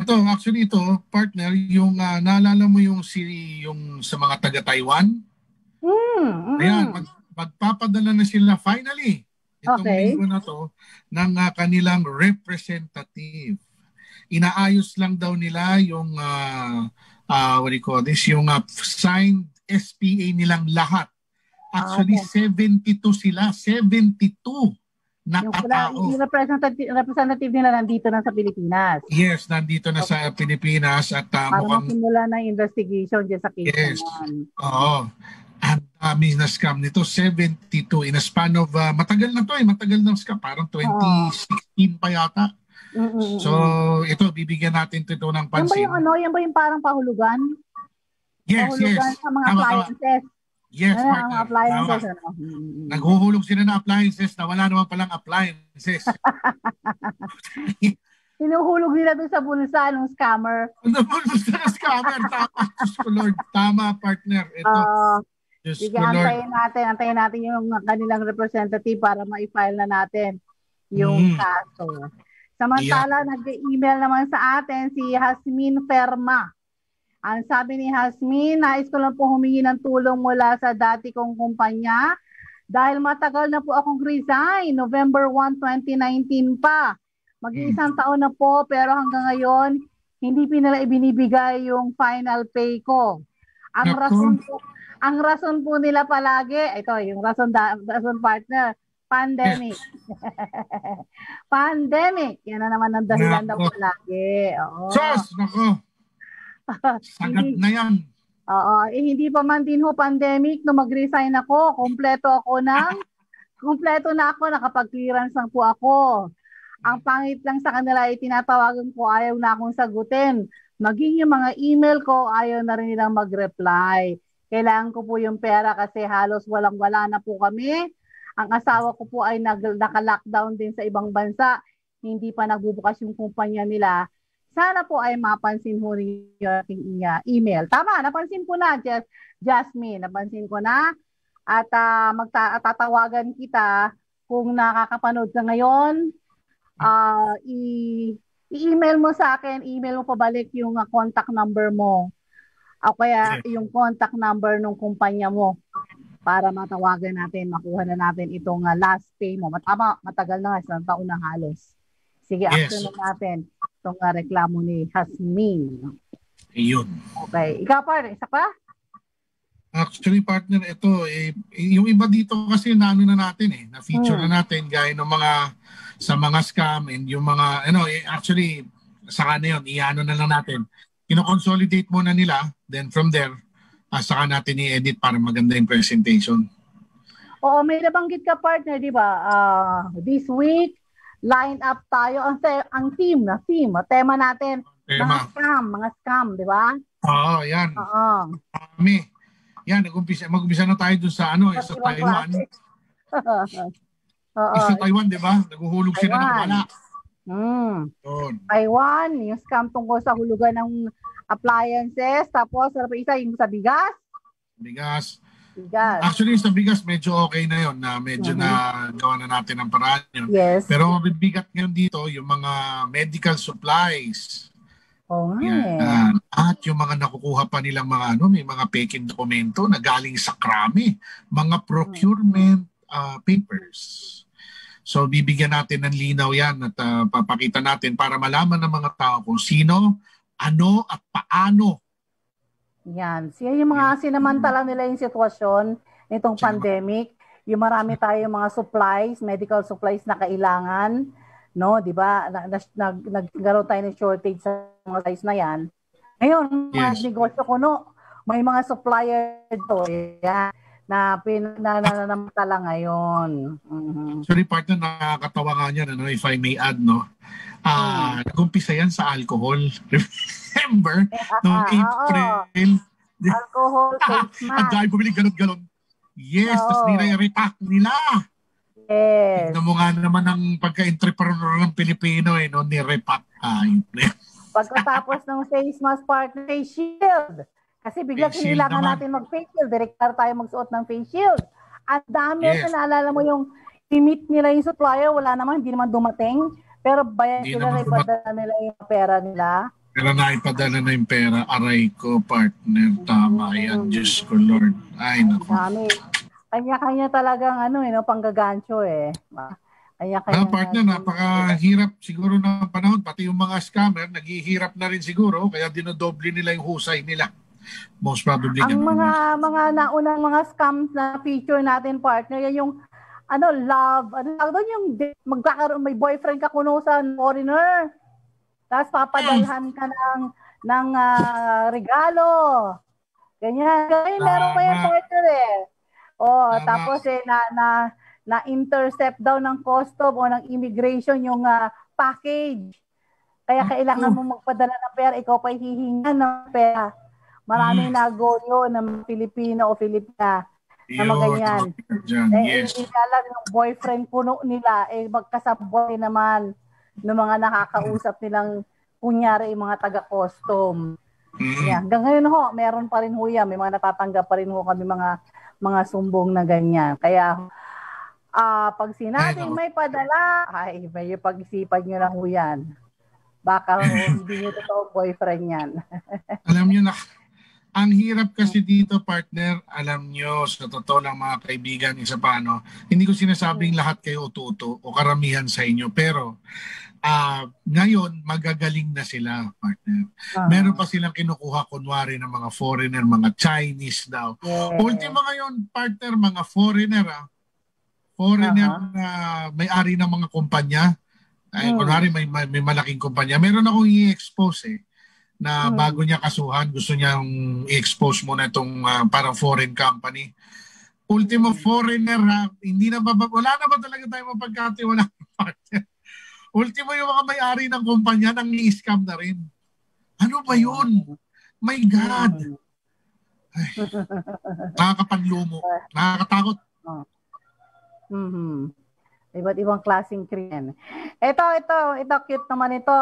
Ito, actually ito, partner, yung uh, naalala mo yung, si, yung sa mga taga-Taiwan? Mm, mm. Ayan, mag- magpapadala na sila finally. Itong okay. linggo na to ng uh, kanilang representative. Inaayos lang daw nila yung uh, uh, what do you call this, yung uh, signed S P A nilang lahat. Actually, okay. seventy-two sila, seventy-two na katao. Yung representative, representative nila nandito na sa Pilipinas. Yes, nandito na okay. sa Pilipinas. At, uh, para mukhang, masimula na investigation dyan sa case. Yes, oo. Ang dami na scam nito, seventy-two in a span of, uh, matagal na to eh, matagal na scam, parang twenty sixteen pa yata. Mm-hmm. So, ito, bibigyan natin ito ng pansin. Yan ba yung ano? Yan ba yung parang pahulugan? Yes, pahulugan yes. Pahulugan sa mga tama, appliances. Tama. Yes, ano, partner. Mga appliances. Ano? Naghuhulog sila ng appliances na wala naman palang appliances. Hinuhulog nila doon sa bulsa ng scammer. Doon sa bulsa ng scammer. Tama, Diyos ko Lord. Tama, partner. Ito. Uh, Diyos ko Lord. Antayin natin, antayin natin yung kanilang representative para ma-file na natin yung mm. kaso. Samantala, yeah. nag-email naman sa atin si Hasmin Ferma. Ang sabi ni Hasmin, nais ko lang po humingi ng tulong mula sa dati kong kumpanya dahil matagal na po akong resign, November first, twenty nineteen pa. Mag-iisang taon na po pero hanggang ngayon, hindi pinala ibinibigay yung final pay ko. Ang rason po, ang rason po nila palagi, ito yung rason, rason partner, pandemic. Yes. Pandemic. Yan na naman ang dahilan daw palagi. Oo. Sos! Nako! Sagat na yan. Oo. Eh, hindi pa man din ho pandemic. Nung mag-resign ako, kumpleto ako ng, kumpleto na ako, nakapag-clearance lang po ako. Ang pangit lang sa kanila, itinatawagan ko, ayaw na akong sagutin. Maging yung mga email ko, ayaw na rin nilang mag-reply. Kailangan ko po yung pera kasi halos walang-wala na po kami. Ang asawa ko po ay nag- naka-lockdown din sa ibang bansa. Hindi pa nagbubukas yung kumpanya nila. Sana po ay mapansin ho rin yung ating email. Tama, napansin ko na, Jas- Jasmine. Napansin ko na. At uh, magtatawagan kita kung nakakapanood ka ngayon. Uh, i- i-email mo sa akin. Email mo pabalik yung uh, contact number mo. O kaya yung contact number ng kumpanya mo. Para matawagan natin, makuha na natin itong uh, last pay mo. Matama, matagal na nga, isang taon na halos. Sige, yes. action na natin itong uh, reklamo ni Hasmin. Ayun. Okay. Ikaw pa, isa pa? Actually, partner, ito, eh, yung iba dito kasi naano na natin eh, na-feature hmm. na natin gaya ng mga, sa mga scam and yung mga, ano, eh, actually, saka na yun, iano na lang natin. Kino-consolidate muna nila, then from there, Ah, saka natin i-edit para maganda yung presentation. Oo, may nabanggit ka partner, di ba? Uh, this week, line up tayo. Ang, te- ang team na team, tema natin, tema. mga scam, mga scam, di ba? Oo, yan. Oo. Kami. Yan, nag-umpisa, mag-umpisa na tayo dun sa ano, sa Taiwan. Oo. Sa Taiwan, 'di ba? Naguhulog sila ng bala. Mm. Doon. Taiwan, yung scam tungkol sa hulugan ng appliances, tapos sa isa yung sa bigas. Bigas. Bigas. Actually, sa bigas medyo okay na 'yon, na medyo mm -hmm. na gawa na natin ang paraan. Yes. Pero mabibigat ngayon dito yung mga medical supplies. Oh, yeah. At yung mga nakukuha pa nilang mga ano, may mga peking dokumento na galing sa krami, mga procurement uh, papers. So bibigyan natin ng linaw yan at uh, papakita natin para malaman ng mga tao kung sino, ano at paano. Yan. Siya yung mga sinamantala nila yung sitwasyon nitong pandemic. Yung marami tayong mga supplies, medical supplies na kailangan. No, 'di ba? Nagkaroon tayo ng shortage sa mga size na 'yan. Ngayon, mga yes. negosyo ko no, may mga supplier to, yeah, na pinananamantala ngayon. Mm-hmm. Sorry partner, nakakatawa nga 'yan, ano, if I may add, no. Ah, uh, mm. nag-umpisa 'yan sa alcohol. Remember? Noong April. Alcohol face mask. Ang dahil bumili galon-galon. Yes, oh. Tapos nire-repack nila. Yes. Tignan mo nga naman ang pagka-entrepreneur ng Pilipino eh, no? Ni-repack. Ah, pagkatapos ng face mask partner, face shield. Kasi bigla kinilangan natin mag-face shield. Direktar tayo magsuot ng face shield. At dami, yes. na naalala mo yung limit nila yung supplier, wala naman, hindi naman dumating. Pero bayan sila na ipadala nila yung pera nila. Pero naipadala na yung pera. Aray ko, partner. Tama yan. Mm. Diyos ko, Lord. Ay, naku. Dami. Kanya-kanya talagang ano eh, no, panggagancho eh. Kanya-kanya. Ah, partner, napakahirap siguro ng panahon. Pati yung mga scammer, naghihirap na rin siguro. Kaya dinodoble nila yung husay nila. Most probably. Ang mga, mga naunang mga scam na feature natin, partner, yan yung ano, love. Ano, doon yung magkakaroon, may boyfriend ka kuno sa foreigner. Tapos papadalhan ka ng, ng uh, regalo. Ganyan. Ganyan, meron pa yung partner eh. Oh, Mama. Tapos eh na na na intercept daw ng custom o ng immigration yung uh, package. Kaya kailangan mo magpadala ng pera, ikaw pa hihinga ng pera. Maraming mm. nagonyo ng Pilipino o Filipina na mga ganyan. Eh, yes. Inilalag ng boyfriend puno nila, eh magkasaboy naman ng mga nakakausap nilang kunyari yung mga taga-custom. Mm. Yeah. Hanggang ngayon ho, meron pa rin ho yan. May mga natatanggap pa rin ho kami mga mga sumbong na ganyan. Kaya, uh, pag sinabing may padala, ay, may pag-isipan nyo lang ho yan. Baka hindi nyo totoo boyfriend yan. Alam nyo na, ang hirap kasi dito, partner, alam nyo, sa totoo lang mga kaibigan, isa pa, ano, hindi ko sinasabing lahat kayo utu-utu o karamihan sa inyo, pero, Uh, ngayon, magagaling na sila, partner. Uh-huh. Meron pa silang kinukuha, kunwari, ng mga foreigner, mga Chinese daw. Yeah. Ultima ngayon, partner, mga foreigner, ah. Foreigner uh-huh. na may-ari ng mga kumpanya. Ay, uh-huh. kunwari, may, may, may malaking kumpanya. Meron akong i-expose, eh, na uh-huh. bago niya kasuhan, gusto niyang i-expose muna itong uh, parang foreign company. Ultima uh-huh. foreigner, ha? Hindi na ba, wala na ba talaga tayo mapagkatiwala, partner? Ultimo yung mga may-ari ng kumpanya nang i-scam na rin. Ano ba yun? My God! Ay, nakakapanlumo. Nakakatakot. Oh. Mm-hmm. Iba't ibang klaseng krimen. Ito, ito. Ito, cute naman ito.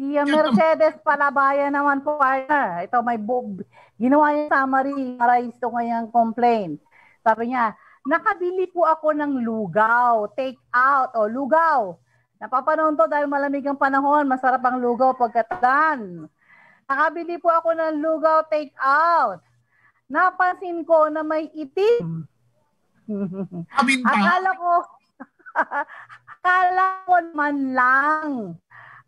Si Mercedes Palabayan naman po, partner. Ito, may bob. Ginawa niya summary para ito ngayong complaint. Sabi niya, nakabili po ako ng lugaw. Take out o lugaw. Napapanood to dahil malamig ang panahon, masarap ang lugaw pagkatan. Nakabili po ako ng lugaw take out. Napansin ko na may itim. Akala ko, akala ko man lang.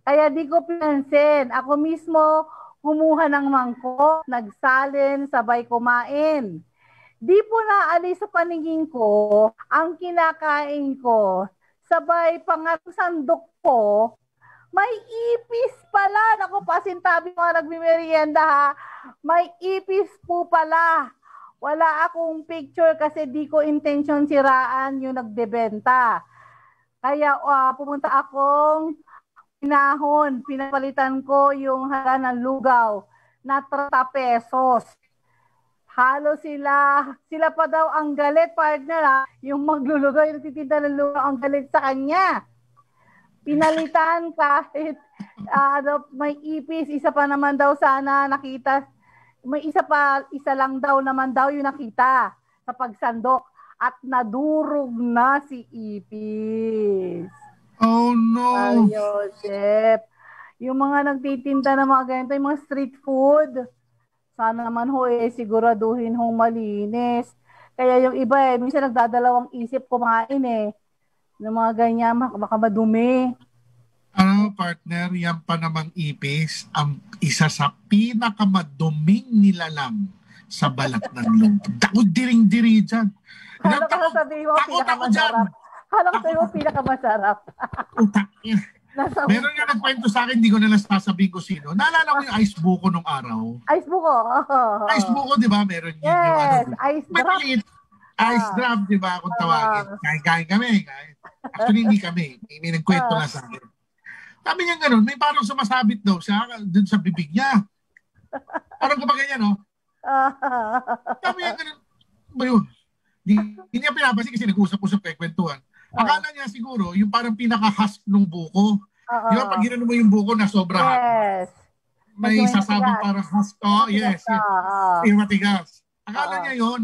Kaya di ko pinansin. Ako mismo kumuha ng mangkok, nagsalin, sabay kumain. Di po naalis sa paningin ko ang kinakain ko. Sabay pangatong sandok po, may ipis pala. Naku, pasintabi mga nagmimerienda ha. May ipis po pala. Wala akong picture kasi di ko intention siraan yung nagbebenta. Kaya uh, pumunta akong pinahon. Pinapalitan ko yung halaga ng lugaw na thirty pesos. Halo sila, sila pa daw ang galit, partner ha. Yung maglulugaw, yung titinda ng lugaw, ang galit sa kanya. Pinalitan kahit uh, may ipis, isa pa naman daw sana nakita. May isa pa, isa lang daw naman daw yung nakita sa pagsandok at nadurog na si ipis. Oh no! Ay, Joseph. Yung mga nagtitinda ng mga ganito, yung mga street food, sana naman ho eh, siguraduhin hong malinis. Kaya yung iba eh, minsan nagdadalawang isip kumain eh. Ng mga ganyan, baka madumi. Ano partner, yan pa namang ipis, ang isa sa pinakamaduming nilalang sa balat ng loob. Dakudiring-diri dyan. Halo ka sasabihin mo, pinakamasarap. Halo ka sabihin mo, pinakamasarap. Utak niya. Meron nga nagkwento sa akin, hindi ko nalang sasabihin ko sino. Naalala ko yung ice buko nung araw. Ice buko? Oh. Ice buko, di ba? Meron yun. Yes, yung ano, ice drop. Ice drop, di ba? Kung tawagin. Kain-kain kami. Kain. Actually, hindi kami. May nagkwento na sa akin. Sabi niya gano'n, may parang sumasabit daw siya dun sa bibig niya. Parang kapag ganyan, no? Sabi niya gano'n. Hindi niya pinapansin kasi nag-usap-usap kay kwentuhan. Akala niya siguro, yung parang pinaka-hasp nung buko. Uh-oh. Yung pag ginano mo yung buko na sobra. Yes. May sasabang parang hasp. Oh, yes. Yung matigas. Akala Uh-oh. niya yun.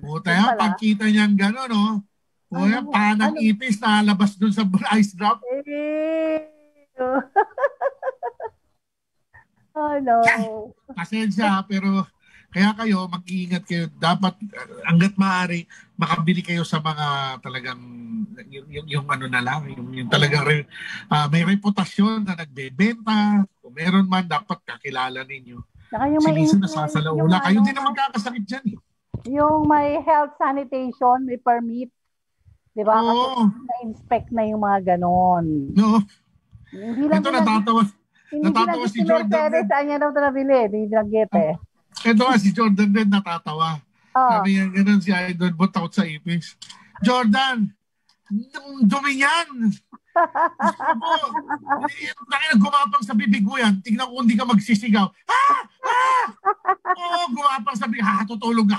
Buta yan, pagkita niya gano'n, no? O yan, panang ano? Ipis na labas dun sa ice drop. Oh, no. Pasensya, pero... Kaya kayo, mag-iingat kayo. Dapat, hanggat maaari, makabili kayo sa mga talagang, yung, yung, yung ano na lang, yung, yung talagang re, uh, may reputasyon na nagbebenta. Kung meron man, dapat kakilala ninyo. Si Lisa nasasalaula. Kayo din naman kakasakit dyan. Eh. Yung may health sanitation, may permit. Di ba? Oh. Na-inspect na yung mga ganon. No. Hindi lang ito natatawa. Natatawa si Jordan. Saan niya daw ito nabili? Hindi naggit eh. Ito nga si Jordan din natatawa. Oh. Sabi yan ganun si Idol, but out sa ipis. Jordan, dumi yan! Nakinig gumapang sa bibig mo yan, tignan ko hindi ka magsisigaw. Ha! Ha! Oo, gumapang sa bibig. Ha! Tutulog ka.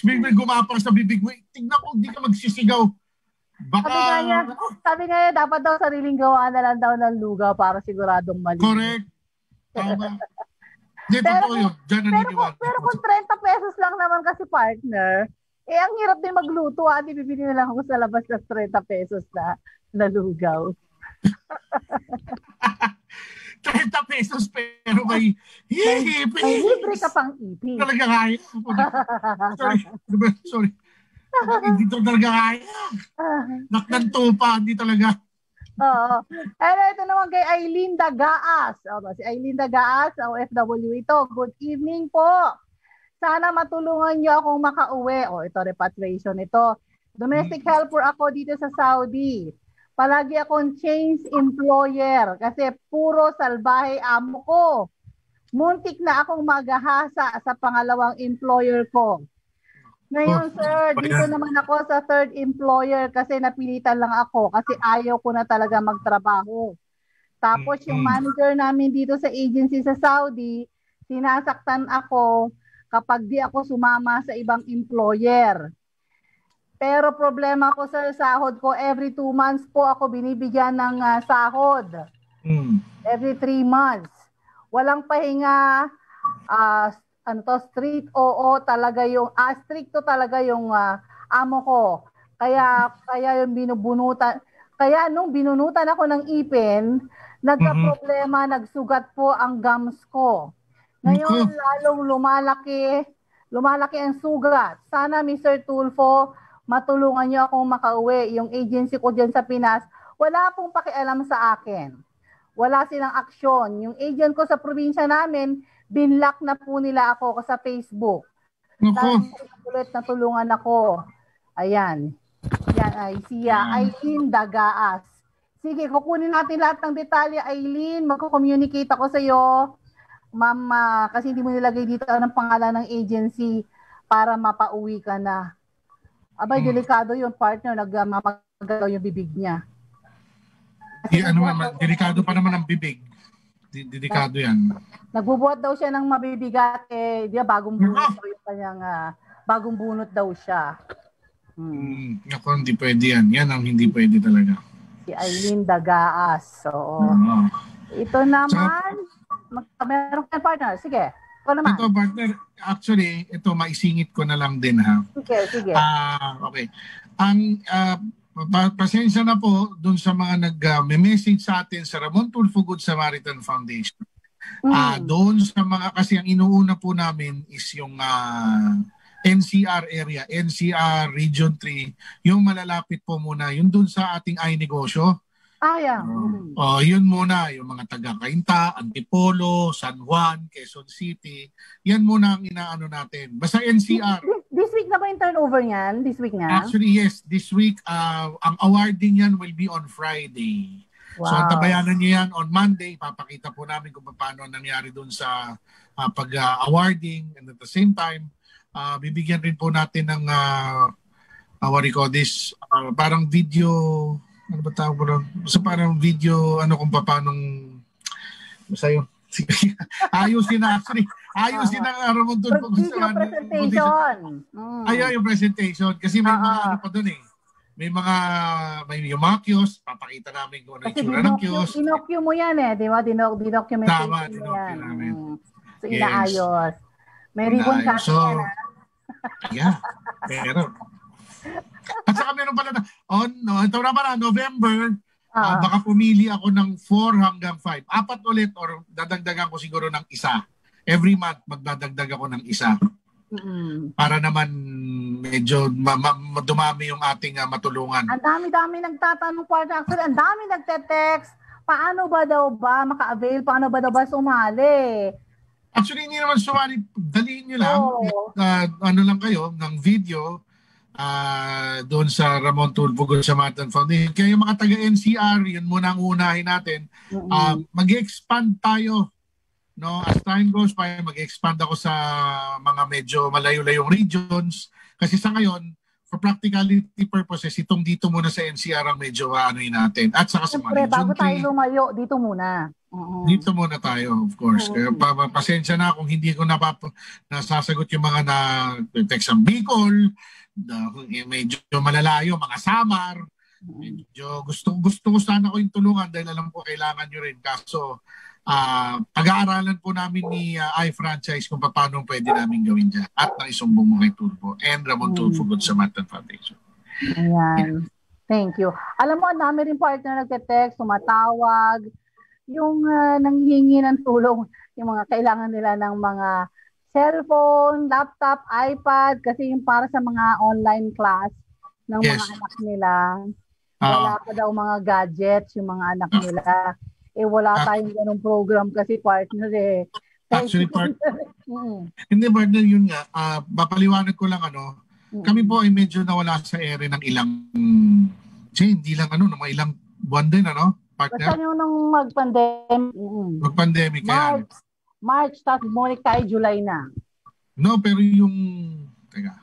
Sabi mo gumapang sa bibig mo, tignan ko hindi ka magsisigaw. Baka... Sabi nga niya, sabi nga niya, dapat daw sariling gawaan na lang daw ng lugaw para siguradong mali. Correct. Tama. Dito pero yun, pero, pero, pero kung thirty pesos lang naman kasi partner, eh ang hirap din magluto at ibibili na lang ako sa labas ng thirty pesos na nalugaw. thirty pesos pero may ipis. May libre ka pang ipis. Talaga kaya. Sorry. Sorry. Hindi talaga kaya. Naknanto pa, hindi talaga. Oo. Hello, ito naman kay Aileen Dagaas. O, si Aileen Dagaas, O F W ito. Good evening po. Sana matulungan niyo akong makauwi. O, ito, repatriation ito. Domestic helper ako dito sa Saudi. Palagi akong change employer kasi puro salbahe amo ko. Muntik na akong maghahasa sa pangalawang employer ko. Ngayon, sir, dito naman ako sa third employer kasi napilitan lang ako kasi ayaw ko na talaga magtrabaho. Tapos yung manager namin dito sa agency sa Saudi, sinasaktan ako kapag di ako sumama sa ibang employer. Pero problema ko, sir, sahod ko, every two months po ako binibigyan ng uh, sahod. Mm. Every three months. Walang pahinga, uh, ano to, street, oo, talaga yung, ah, stricto talaga yung uh, amo ko. Kaya, kaya yung binubunutan, kaya nung binunutan ako ng ipin, nagka-problema, mm-hmm. nagsugat po ang gums ko. Ngayon, mm-hmm. lalong lumalaki, lumalaki ang sugat. Sana, Mister Tulfo, matulungan niyo akong makauwi. Yung agency ko dyan sa Pinas, wala pong pakialam sa akin. Wala silang aksyon. Yung agent ko sa probinsya namin, binlock na po nila ako sa Facebook. Tapos ulit na tulungan ako. Ayan. Yan ay siya. Aileen Dagaas. Sige, kukunin natin lahat ng detalye. Aileen, magko-communicate ako sa iyo. Mama, kasi hindi mo nilagay dito ang pangalan ng agency para mapauwi ka na. Abay, delikado yung partner. Nagmamagalaw yung bibig niya. Kasi, yeah, ano, delikado pa naman ang bibig. Dedikado yan. Nagbubuhat daw siya ng mabibigat eh, di ba, bagong bunot daw yung kanyang, uh, bagong bunot daw siya. Hmm. Ako, hindi pwede yan. Yan ang hindi pwede talaga. Si Aileen Dagaas. Oo. Uh-huh. Ito naman, so, meron ka partner. Sige, ito naman. Ito partner, actually, ito maisingit ko na lang din ha. Okay, sige. Uh, okay. Ang... Uh, pasensya na po doon sa mga nag-message uh, sa atin sa Ramon Tulfo Good Samaritan Foundation. Mm. Uh, doon sa mga, kasi ang inuuna po namin is yung uh, N C R area, N C R Region three, yung malalapit po muna, yung doon sa ating iNegosyo. Ah, yeah. Mm. Uh, yun muna, yung mga taga-Kainta, Antipolo, San Juan, Quezon City, yan muna ang inaano natin. Basta N C R. This week na ba yung turnover niyan? This week na? Actually, yes. This week, uh, ang awarding niyan will be on Friday. Wow. So, tabayanan niyo yan on Monday. Papakita po namin kung paano nangyari dun sa uh, pag-awarding. Uh, and at the same time, uh, bibigyan rin po natin ng uh, uh, what do you call this? Uh, parang video, ano ba tawag mo? So, parang video, ano kung paano sa'yo. Ayusin na actually. Ayos din ang Ramon Tulfo presentation. Mm. Ayun yung presentation kasi may uh, mga ano pa doon eh. May mga may yung mga kiosk, papakita namin kung ano yung tsura ng kiosk. Dinokyo mo yan eh, di ba? Dinok documentation. Tama, dinokyo namin. Mm. So yes. Inaayos. May ribbon cutting so, na. Yeah. Pero at saka meron pala na, on no, ito na pala November. Uh, uh, baka pumili ako ng four hanggang five. Apat ulit or dadagdagan ko siguro ng isa. Every month, magdadagdag ako ng isa. Mm-hmm. Para naman medyo dumami yung ating uh, matulungan. Ang dami-dami nagtatanong po. Actually, ang dami nagte-text. Paano ba daw ba maka-avail? Paano ba daw ba sumali? Actually, hindi naman sumali. Daliin nyo lang. Oh. Uh, ano lang kayo, ng video uh, doon sa Ramon Tulfo Good Samaritan Foundation. Kaya yung mga taga-N C R, yun muna ang unahin natin. Mm-hmm. Uh, mag-expand tayo. No, as time goes by, mag-expand ako sa mga medyo malayo-layong regions. Kasi sa ngayon, for practicality purposes, itong dito muna sa N C R ang medyo aanoin natin. At saka sa mga region bago tayo lumayo, dito muna. Uh-huh. Dito muna tayo, of course. Uh-huh. Kaya pa pasensya na kung hindi ko napap nasasagot yung mga na text ng Bicol, na, medyo malalayo, mga Samar. Medyo gusto, gusto ko sana ko yung tulungan dahil alam ko kailangan nyo rin. Kaso, Uh, pag-aaralan po namin ni uh, iFranchise kung paano pwede namin gawin dyan at naisumbong mo kay Tulfo and Ramon Tulfo Good Samaritan Foundation. Ayan. Thank you. Alam mo, ang dami rin partner na nagte-text, tumatawag, yung uh, nanghihingi ng tulong, yung mga kailangan nila ng mga cellphone, laptop, iPad, kasi yung para sa mga online class ng yes. mga anak nila. Wala uh, pa daw mga gadgets yung mga anak uh, nila. Eh, wala tayong ganong program kasi partner eh. Actually, partner. Hindi, partner, yun nga. Uh, mapaliwanag ko lang, ano. Mm-hmm. Kami po ay medyo nawala sa ere ng ilang, siya, hindi lang, ano, ng ilang buwan din, ano, partner. Basta yun nung mag-pandemic. Mm-hmm. Mag-pandemic, kaya. March, March, tapos monic tayo, July na. No, pero yung, teka,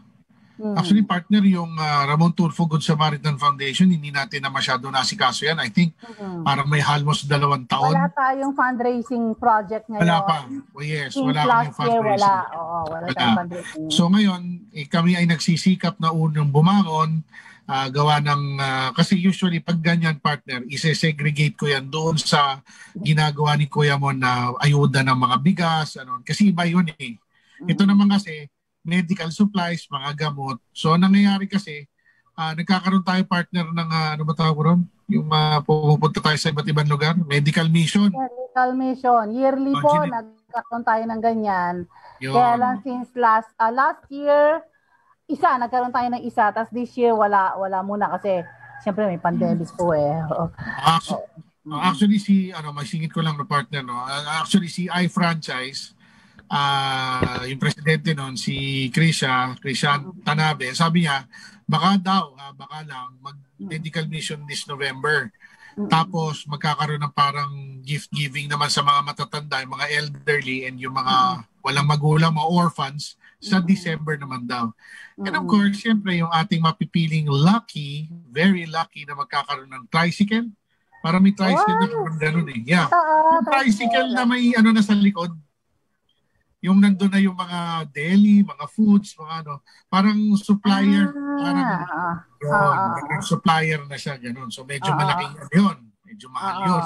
actually, partner, yung uh, Ramon Tulfo Good Samaritan Foundation, hindi natin na masyado nasikaso yan. I think mm-hmm. parang may almost dalawang taon. Wala tayong fundraising project ngayon. Wala pa. Oh, yes, wala pa yung fundraising. Wala. Oo, wala tayong fundraising. So ngayon, eh, kami ay nagsisikap na unang bumangon. Uh, gawa ng, uh, kasi usually pag ganyan partner, isesegregate ko yan doon sa ginagawa ni Kuya Mon na ayuda ng mga bigas. Ano. Kasi iba yun eh. Ito mm-hmm. naman kasi, medical supplies, mga gamot. So, nangyayari kasi, uh, nagkakaroon tayo partner ng, uh, ano ba tawag ko ron? Yung uh, pupunta tayo sa iba't ibang lugar? Medical mission. Medical mission. Yearly oh, po, nagkakaroon tayo ng ganyan. Yun. Kaya lang since last, uh, last year, isa, nagkaroon tayo ng isa. Tapos this year, wala, wala muna kasi, siyempre may pandemic po eh. actually, actually, si, ano, masingit ko lang na partner, no? Actually, si iFranchise, Uh, yung presidente noon si Krisha, Krisha Tanabe, sabi niya, baka daw, ha, baka lang, mag-medical mission this November. Tapos magkakaroon ng parang gift-giving naman sa mga matatanda, yung mga elderly and yung mga walang magulang, mga orphans, sa December naman daw. And of course, syempre, yung ating mapipiling lucky, very lucky na magkakaroon ng tricycle, Para may tricycle wow. na gano'n eh. Yeah. Oh, yung tricycle na may ano na sa likod. Yung nandun na yung mga deli, mga foods, mga ano. Parang supplier. Ah, parang yun. Parang supplier na siya. Ganun. So medyo ah, malaking ano yun. Medyo mahal ah, yun.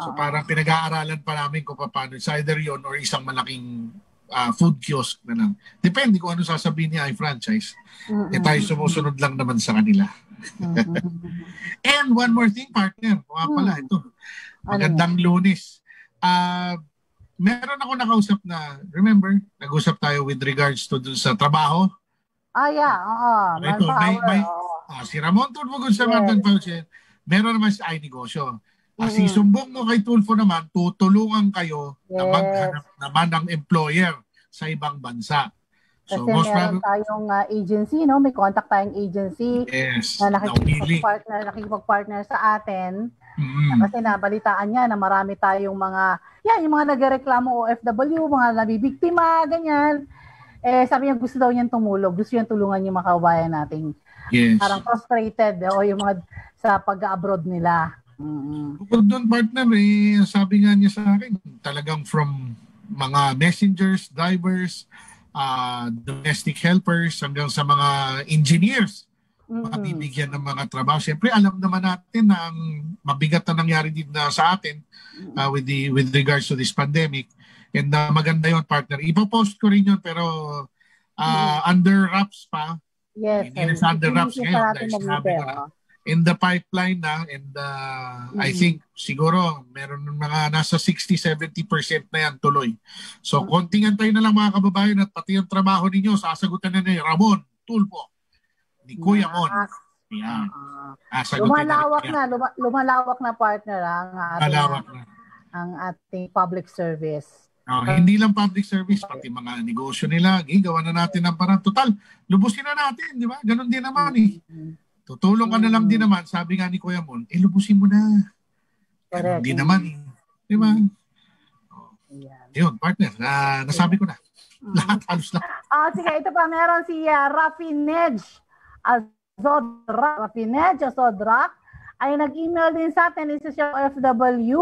So ah, parang pinag-aaralan pa namin kung paano. It's either yun or isang malaking uh, food kiosk na lang. Depende kung ano sasabihin niya ay franchise. Mm-hmm. E tayo sumusunod lang naman sa kanila. And one more thing, partner. Mga pala, ito. Magandang Lunes. Uh, meron ako nakausap na, remember, nag-usap tayo with regards to dun sa trabaho. Ah, yeah. Uh, ito, may, may, uh, si Ramon Tulfo kung sa Martin Fauci, meron naman si Ay Negosyo. Uh, mm-hmm. Si sumbong mo kay Tulfo naman, tutulungan kayo yes. na maghanap naman ng employer sa ibang bansa. So, kasi most meron tayong uh, agency, no? May contact tayong agency yes, na nakikipag-partner, nakikipag-partner sa atin. Mm-hmm. Kasi nabalitaan niya na marami tayong mga, yan, yung mga nagreklamo O F W, mga nabibiktima, ganyan. Eh, sabi niya gusto daw niyang tumulong, gusto niyang tulungan yung mga kababayan natin. Yes. Parang frustrated o yung mga sa pag-abroad nila. Mm-hmm. Bukod doon, partner, eh, sabi nga niya sa akin, talagang from mga messengers, drivers, Uh, domestic helpers hanggang sa mga engineers mm-hmm. mabibigyan ng mga trabaho. Siyempre, alam naman natin na ang mabigat na nangyari din na sa atin uh, with the with regards to this pandemic. And uh, maganda yon, partner. Ipopost ko rin yon pero uh, mm-hmm. under wraps pa. Yes. Hindi na under wraps ngayon. Na, in the pipeline na and uh, mm-hmm. I think siguro meron mga nasa sixty to seventy percent na yan tuloy. So mm-hmm. konting antay na lang mga kababayan at pati yung trabaho ninyo sasagutan na ni Ramon Tulfo ni Kuya Mon. Yeah. yeah. Lumalawak na, na lumalawak na partner ang ating, na. ang ating public service. Oh, hindi lang public service, pati mga negosyo nila, gawa na natin ng parang total. Lubusin na natin, di ba? Ganun din naman eh. Tutulong ka na lang din naman, sabi nga ni Kuya Mon, eh lubusin mo na. Correct. Hindi naman. Di ba? Yeah. Yun, partner. Uh, nasabi ko na. Mm-hmm. Lahat, halos lahat. Oh, sige, ito pa meron si uh, Rafinej Azodrak. Rafinej Azodrak ay nag-email din sa atin. This is your O F W.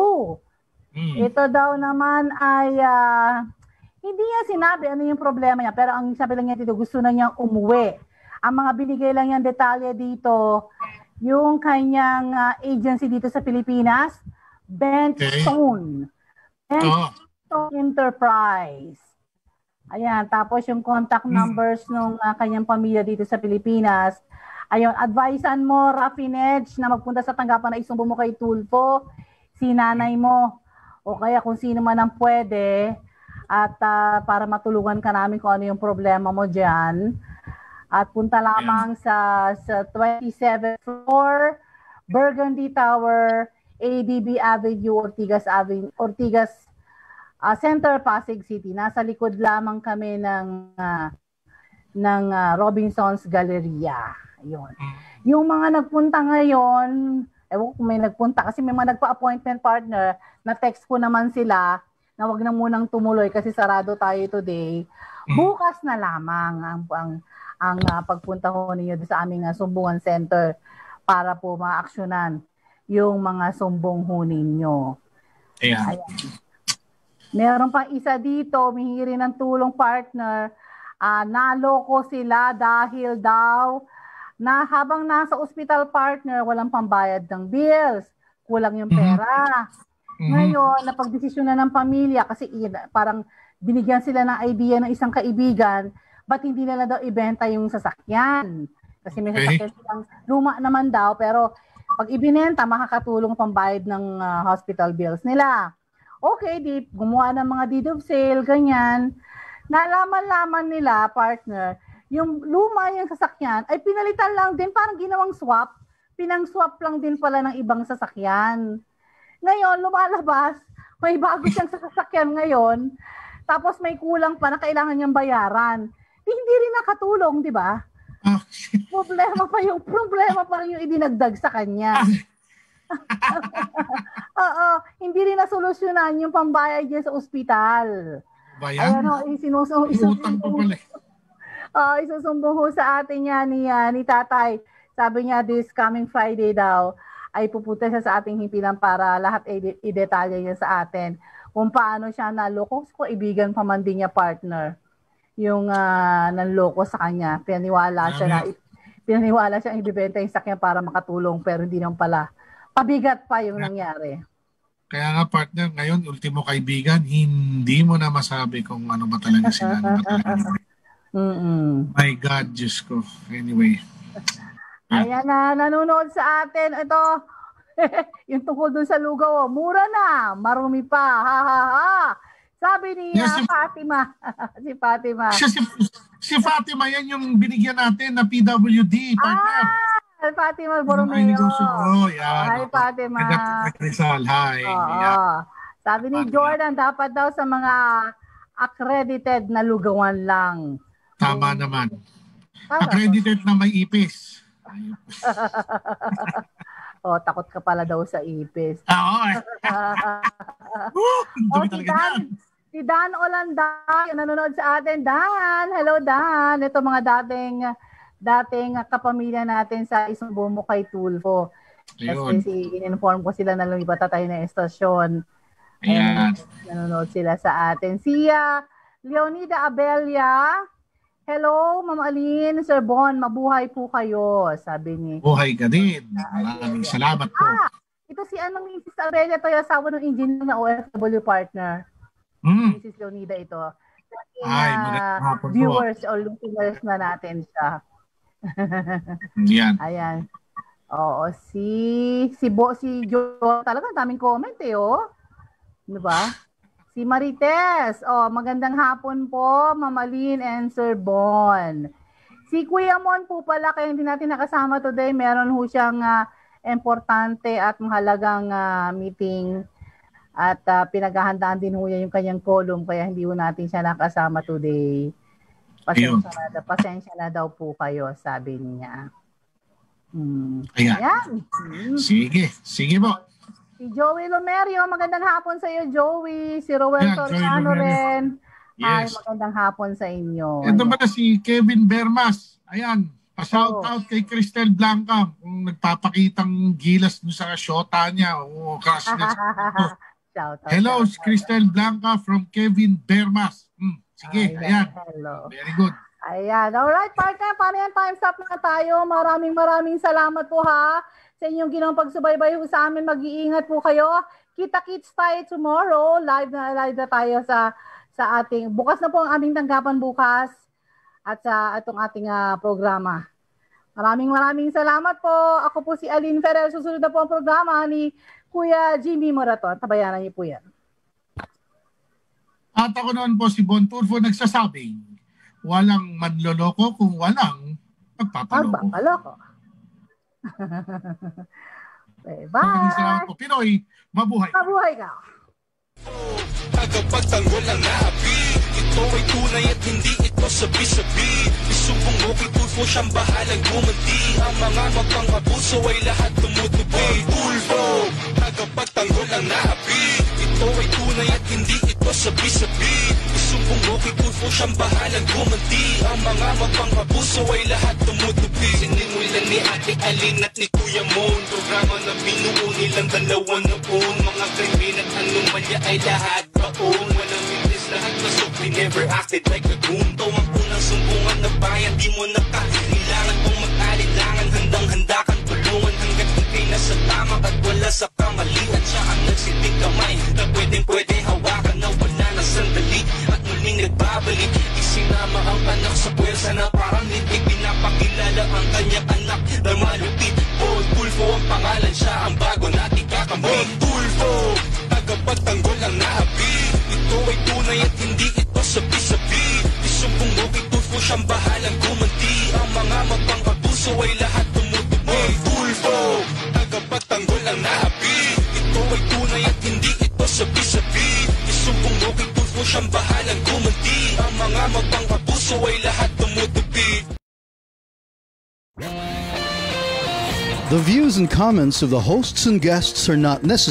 Mm. Ito daw naman ay uh, hindi niya sinabi ano yung problema niya. Pero ang sabi lang niya dito, gusto na niyang umuwi. Ang mga binigay lang yung detalye dito, yung kanyang uh, agency dito sa Pilipinas, Benchstone. Okay. Benchstone oh. Enterprise. Ayan, tapos yung contact numbers ng uh, kanyang pamilya dito sa Pilipinas. Ayun, advisean mo, Rafinej, na magpunta sa tanggapan na isumbong mo kay Tulfo, si nanay mo, o kaya kung sino man ang pwede, at uh, para matulungan ka namin kung ano yung problema mo dyan. At punta lamang sa, sa twenty-seventh floor, Burgundy Tower, A D B Avenue, Ortigas Avenue, Ortigas uh, Center, Pasig City. Nasa likod lamang kami ng uh, ng uh, Robinson's Galleria. Ayun. Yung mga nagpunta ngayon, ewan ko may nagpunta kasi may mga nagpa-appointment partner, na-text ko naman sila na wag na munang tumuloy kasi sarado tayo today. Bukas na lamang ang, ang ang uh, pagpunta ko ninyo sa aming uh, sumbungan center para po maaksyonan yung mga sumbong ho ninyo. Ayan. Ayan. Meron pang isa dito, mihiri ng tulong partner, uh, naloko sila dahil daw na habang nasa ospital partner, walang pambayad ng bills, kulang yung pera. Mm-hmm. Ngayon, napagdesisyon na ng pamilya kasi parang binigyan sila ng idea ng isang kaibigan ba't hindi nila daw ibenta yung sasakyan? Kasi may sasakyan silang luma naman daw, pero pag ibinenta, makakatulong pambayad ng uh, hospital bills nila. Okay, di, gumawa ng mga deed of sale, ganyan. Nalaman-laman nila, partner, yung luma yung sasakyan, ay pinalitan lang din, parang ginawang swap, pinang-swap lang din pala ng ibang sasakyan. Ngayon, lumalabas, may bago siyang sasakyan ngayon, tapos may kulang pa na kailangan niyang bayaran. Hindi rin nakatulong, di ba? Oh. Problema pa yung problema pa yung idinagdag sa kanya. Oo, hindi rin nasolusyonan yung pambayad niya sa ospital. Bayan? Ayan o, isinusumbong. Iutang pa pala. Uh, isusumbong sa atin niya ni, uh, ni tatay. Sabi niya, this coming Friday daw, ay pupunta siya sa ating himpilan para lahat i-detalya niya sa atin. Kung paano siya nalokos, kung ibigan pa man din niya partner, yung uh, nanlokos sa kanya. Pinaniwala siya na, pinaniwala siya ang ibibenta yung sakya para makatulong, pero hindi naman pala. Pabigat pa yung nangyari. Kaya nga partner, ngayon, ultimo kaibigan, hindi mo na masabi kung ano ba talaga sila. Ano ba talaga. Mm-mm. My God, Diyos ko. Anyway. Ayan na, nanonood sa atin. Ito, yung tungkol doon sa lugaw, mura na, marumi pa, ha ha ha. Sabi ni yes, si Fatima, si Fatima. Si, si, si Fatima, yan yung binigyan natin na P W D. Partner. Ah, Fatima Borromeo. Oh, yeah. Hi, Fatima. Hi. Oh, yeah. Sabi ni Jordan, dapat daw sa mga accredited na lugawan lang. Tama um, naman. Accredited na may ipis. Oh, takot ka pala daw sa ipis. Oo. Oh, si Dan, si Dan Olanda, nanonood sa atin. Dan, hello Dan. Ito mga dating dating kapamilya natin sa isang bumo kay Tulfo. Kasi si, in-inform ko sila na lumipat tayo ng estasyon. Ayan. Nanonood sila sa atin. Si uh, Leonida Abelia. Hello, Ma'am Aline, Sir Bon, mabuhay po kayo, sabi ni. Buhay ka din. Maraming salamat po. Ah, ito si anong Missus Aurelia, ito yung asawa ng engineer na O F W partner. Mm. Missus Leonida ito. Yung, ay, magandang hapon po. Viewers or listeners na natin siya. Yan. Ayan. Oo, si si Bo, si Joe, talagang daming comment eh, oh. Ano ba? Si Marites, oh, magandang hapon po, Ma'am Aline and Sir Bon. Si Kuya Mon po pala, kaya hindi natin nakasama today. Meron po siyang uh, importante at mahalagang uh, meeting at uh, pinaghahandaan din po yung kanyang column, kaya hindi po natin siya nakasama today. Pasensya na, da, pasensya na daw po kayo, sabi niya. Hmm. Ayan. Ayan. Hmm. Sige, sige po. Si Joey Lomerio, magandang hapon sa iyo, Joey. Si Rowell Toriano rin. Yes. Ay, magandang hapon sa inyo. Ito ba na si Kevin Bermas? Ayan, pa-shout out kay Cristel Blanca. Kung nagpapakitang gilas mo sa shota niya o crush niya. Hello, Cristel Blanca from Kevin Bermas. Hmm, sige, ay, ayan. Hello. Very good. Ayan. Alright, partner, paano yan? Time's up na tayo. Maraming maraming salamat po ha. Sa inyong ginawang pagsubaybay sa amin, mag-iingat po kayo. Kita-kits tayo tomorrow. Live na live na tayo sa, sa ating, bukas na po ang aming tanggapan bukas at sa atong ating uh, programa. Maraming maraming salamat po. Ako po si Aline Ferrer. Susunod na po ang programa ni Kuya Jimmy Moraton. Tabayanan niyo po yan. At ako noon po si Mon Tulfo nagsasabing, walang manloloko kung walang magpapaloko. Bye bye. Pinoy, mabuhay. Mabuhay ka. Tagapagtanggol ang labi. Ito ay tunay at hindi ito sabi-sabi. Isumbong mo kay Tulfo, siyang bahalang gumanti. Ang mga mapang-abuso ay lahat tumutubi. Tulfo, tagapagtanggol ang labi. Ito ay tunay at hindi ito sabi-sabi. Isumbong mo kay Tulfo, siyang bahalang gumanti. Ang mga mapang-abuso ay lahat tumutubi. Sinimulan ni Ate Aline at ni Kuya Mon, programa na binuo nilang dalawa noon. Mga krimen at anomalya ay lahat baon. Walang witness, lahat pasok, we never acted like a goon. Ito ang unang sumbungan na bayan, di mo nakahilangan. Kung mag-alilangan, handang-handa kang tulungan. Hanggat ikay nasa tama at wala sa kamalian. Siya ang nagsilbing kamay na pwedeng-pwede hawakan na wala na sandali. At muling nagbabalik, isinama ang anak sa pwersa na parang litig. Pinapakilala ang kanyang anak na malupit. Paul Tulfo ang pangalan, siya ang bago natin kakambit. Paul Tulfo, tagapagtanggol ang nahabi. Ito ay tunay at hindi ito sabi-sabi. Isumbong mo kay Tulfo, siyang bahalang gumanti. Ang mga mapang-abuso ay lahat tumutubo. Paul Tulfo, tagapagtanggol ang nahabi. Ito ay tunay at hindi ito sabi-sabi. Isumbong mo kay Tulfo, siyang bahalang gumanti. Ang mga mapang-abuso ay lahat tumutubo. The views and comments of the hosts and guests are not necessary.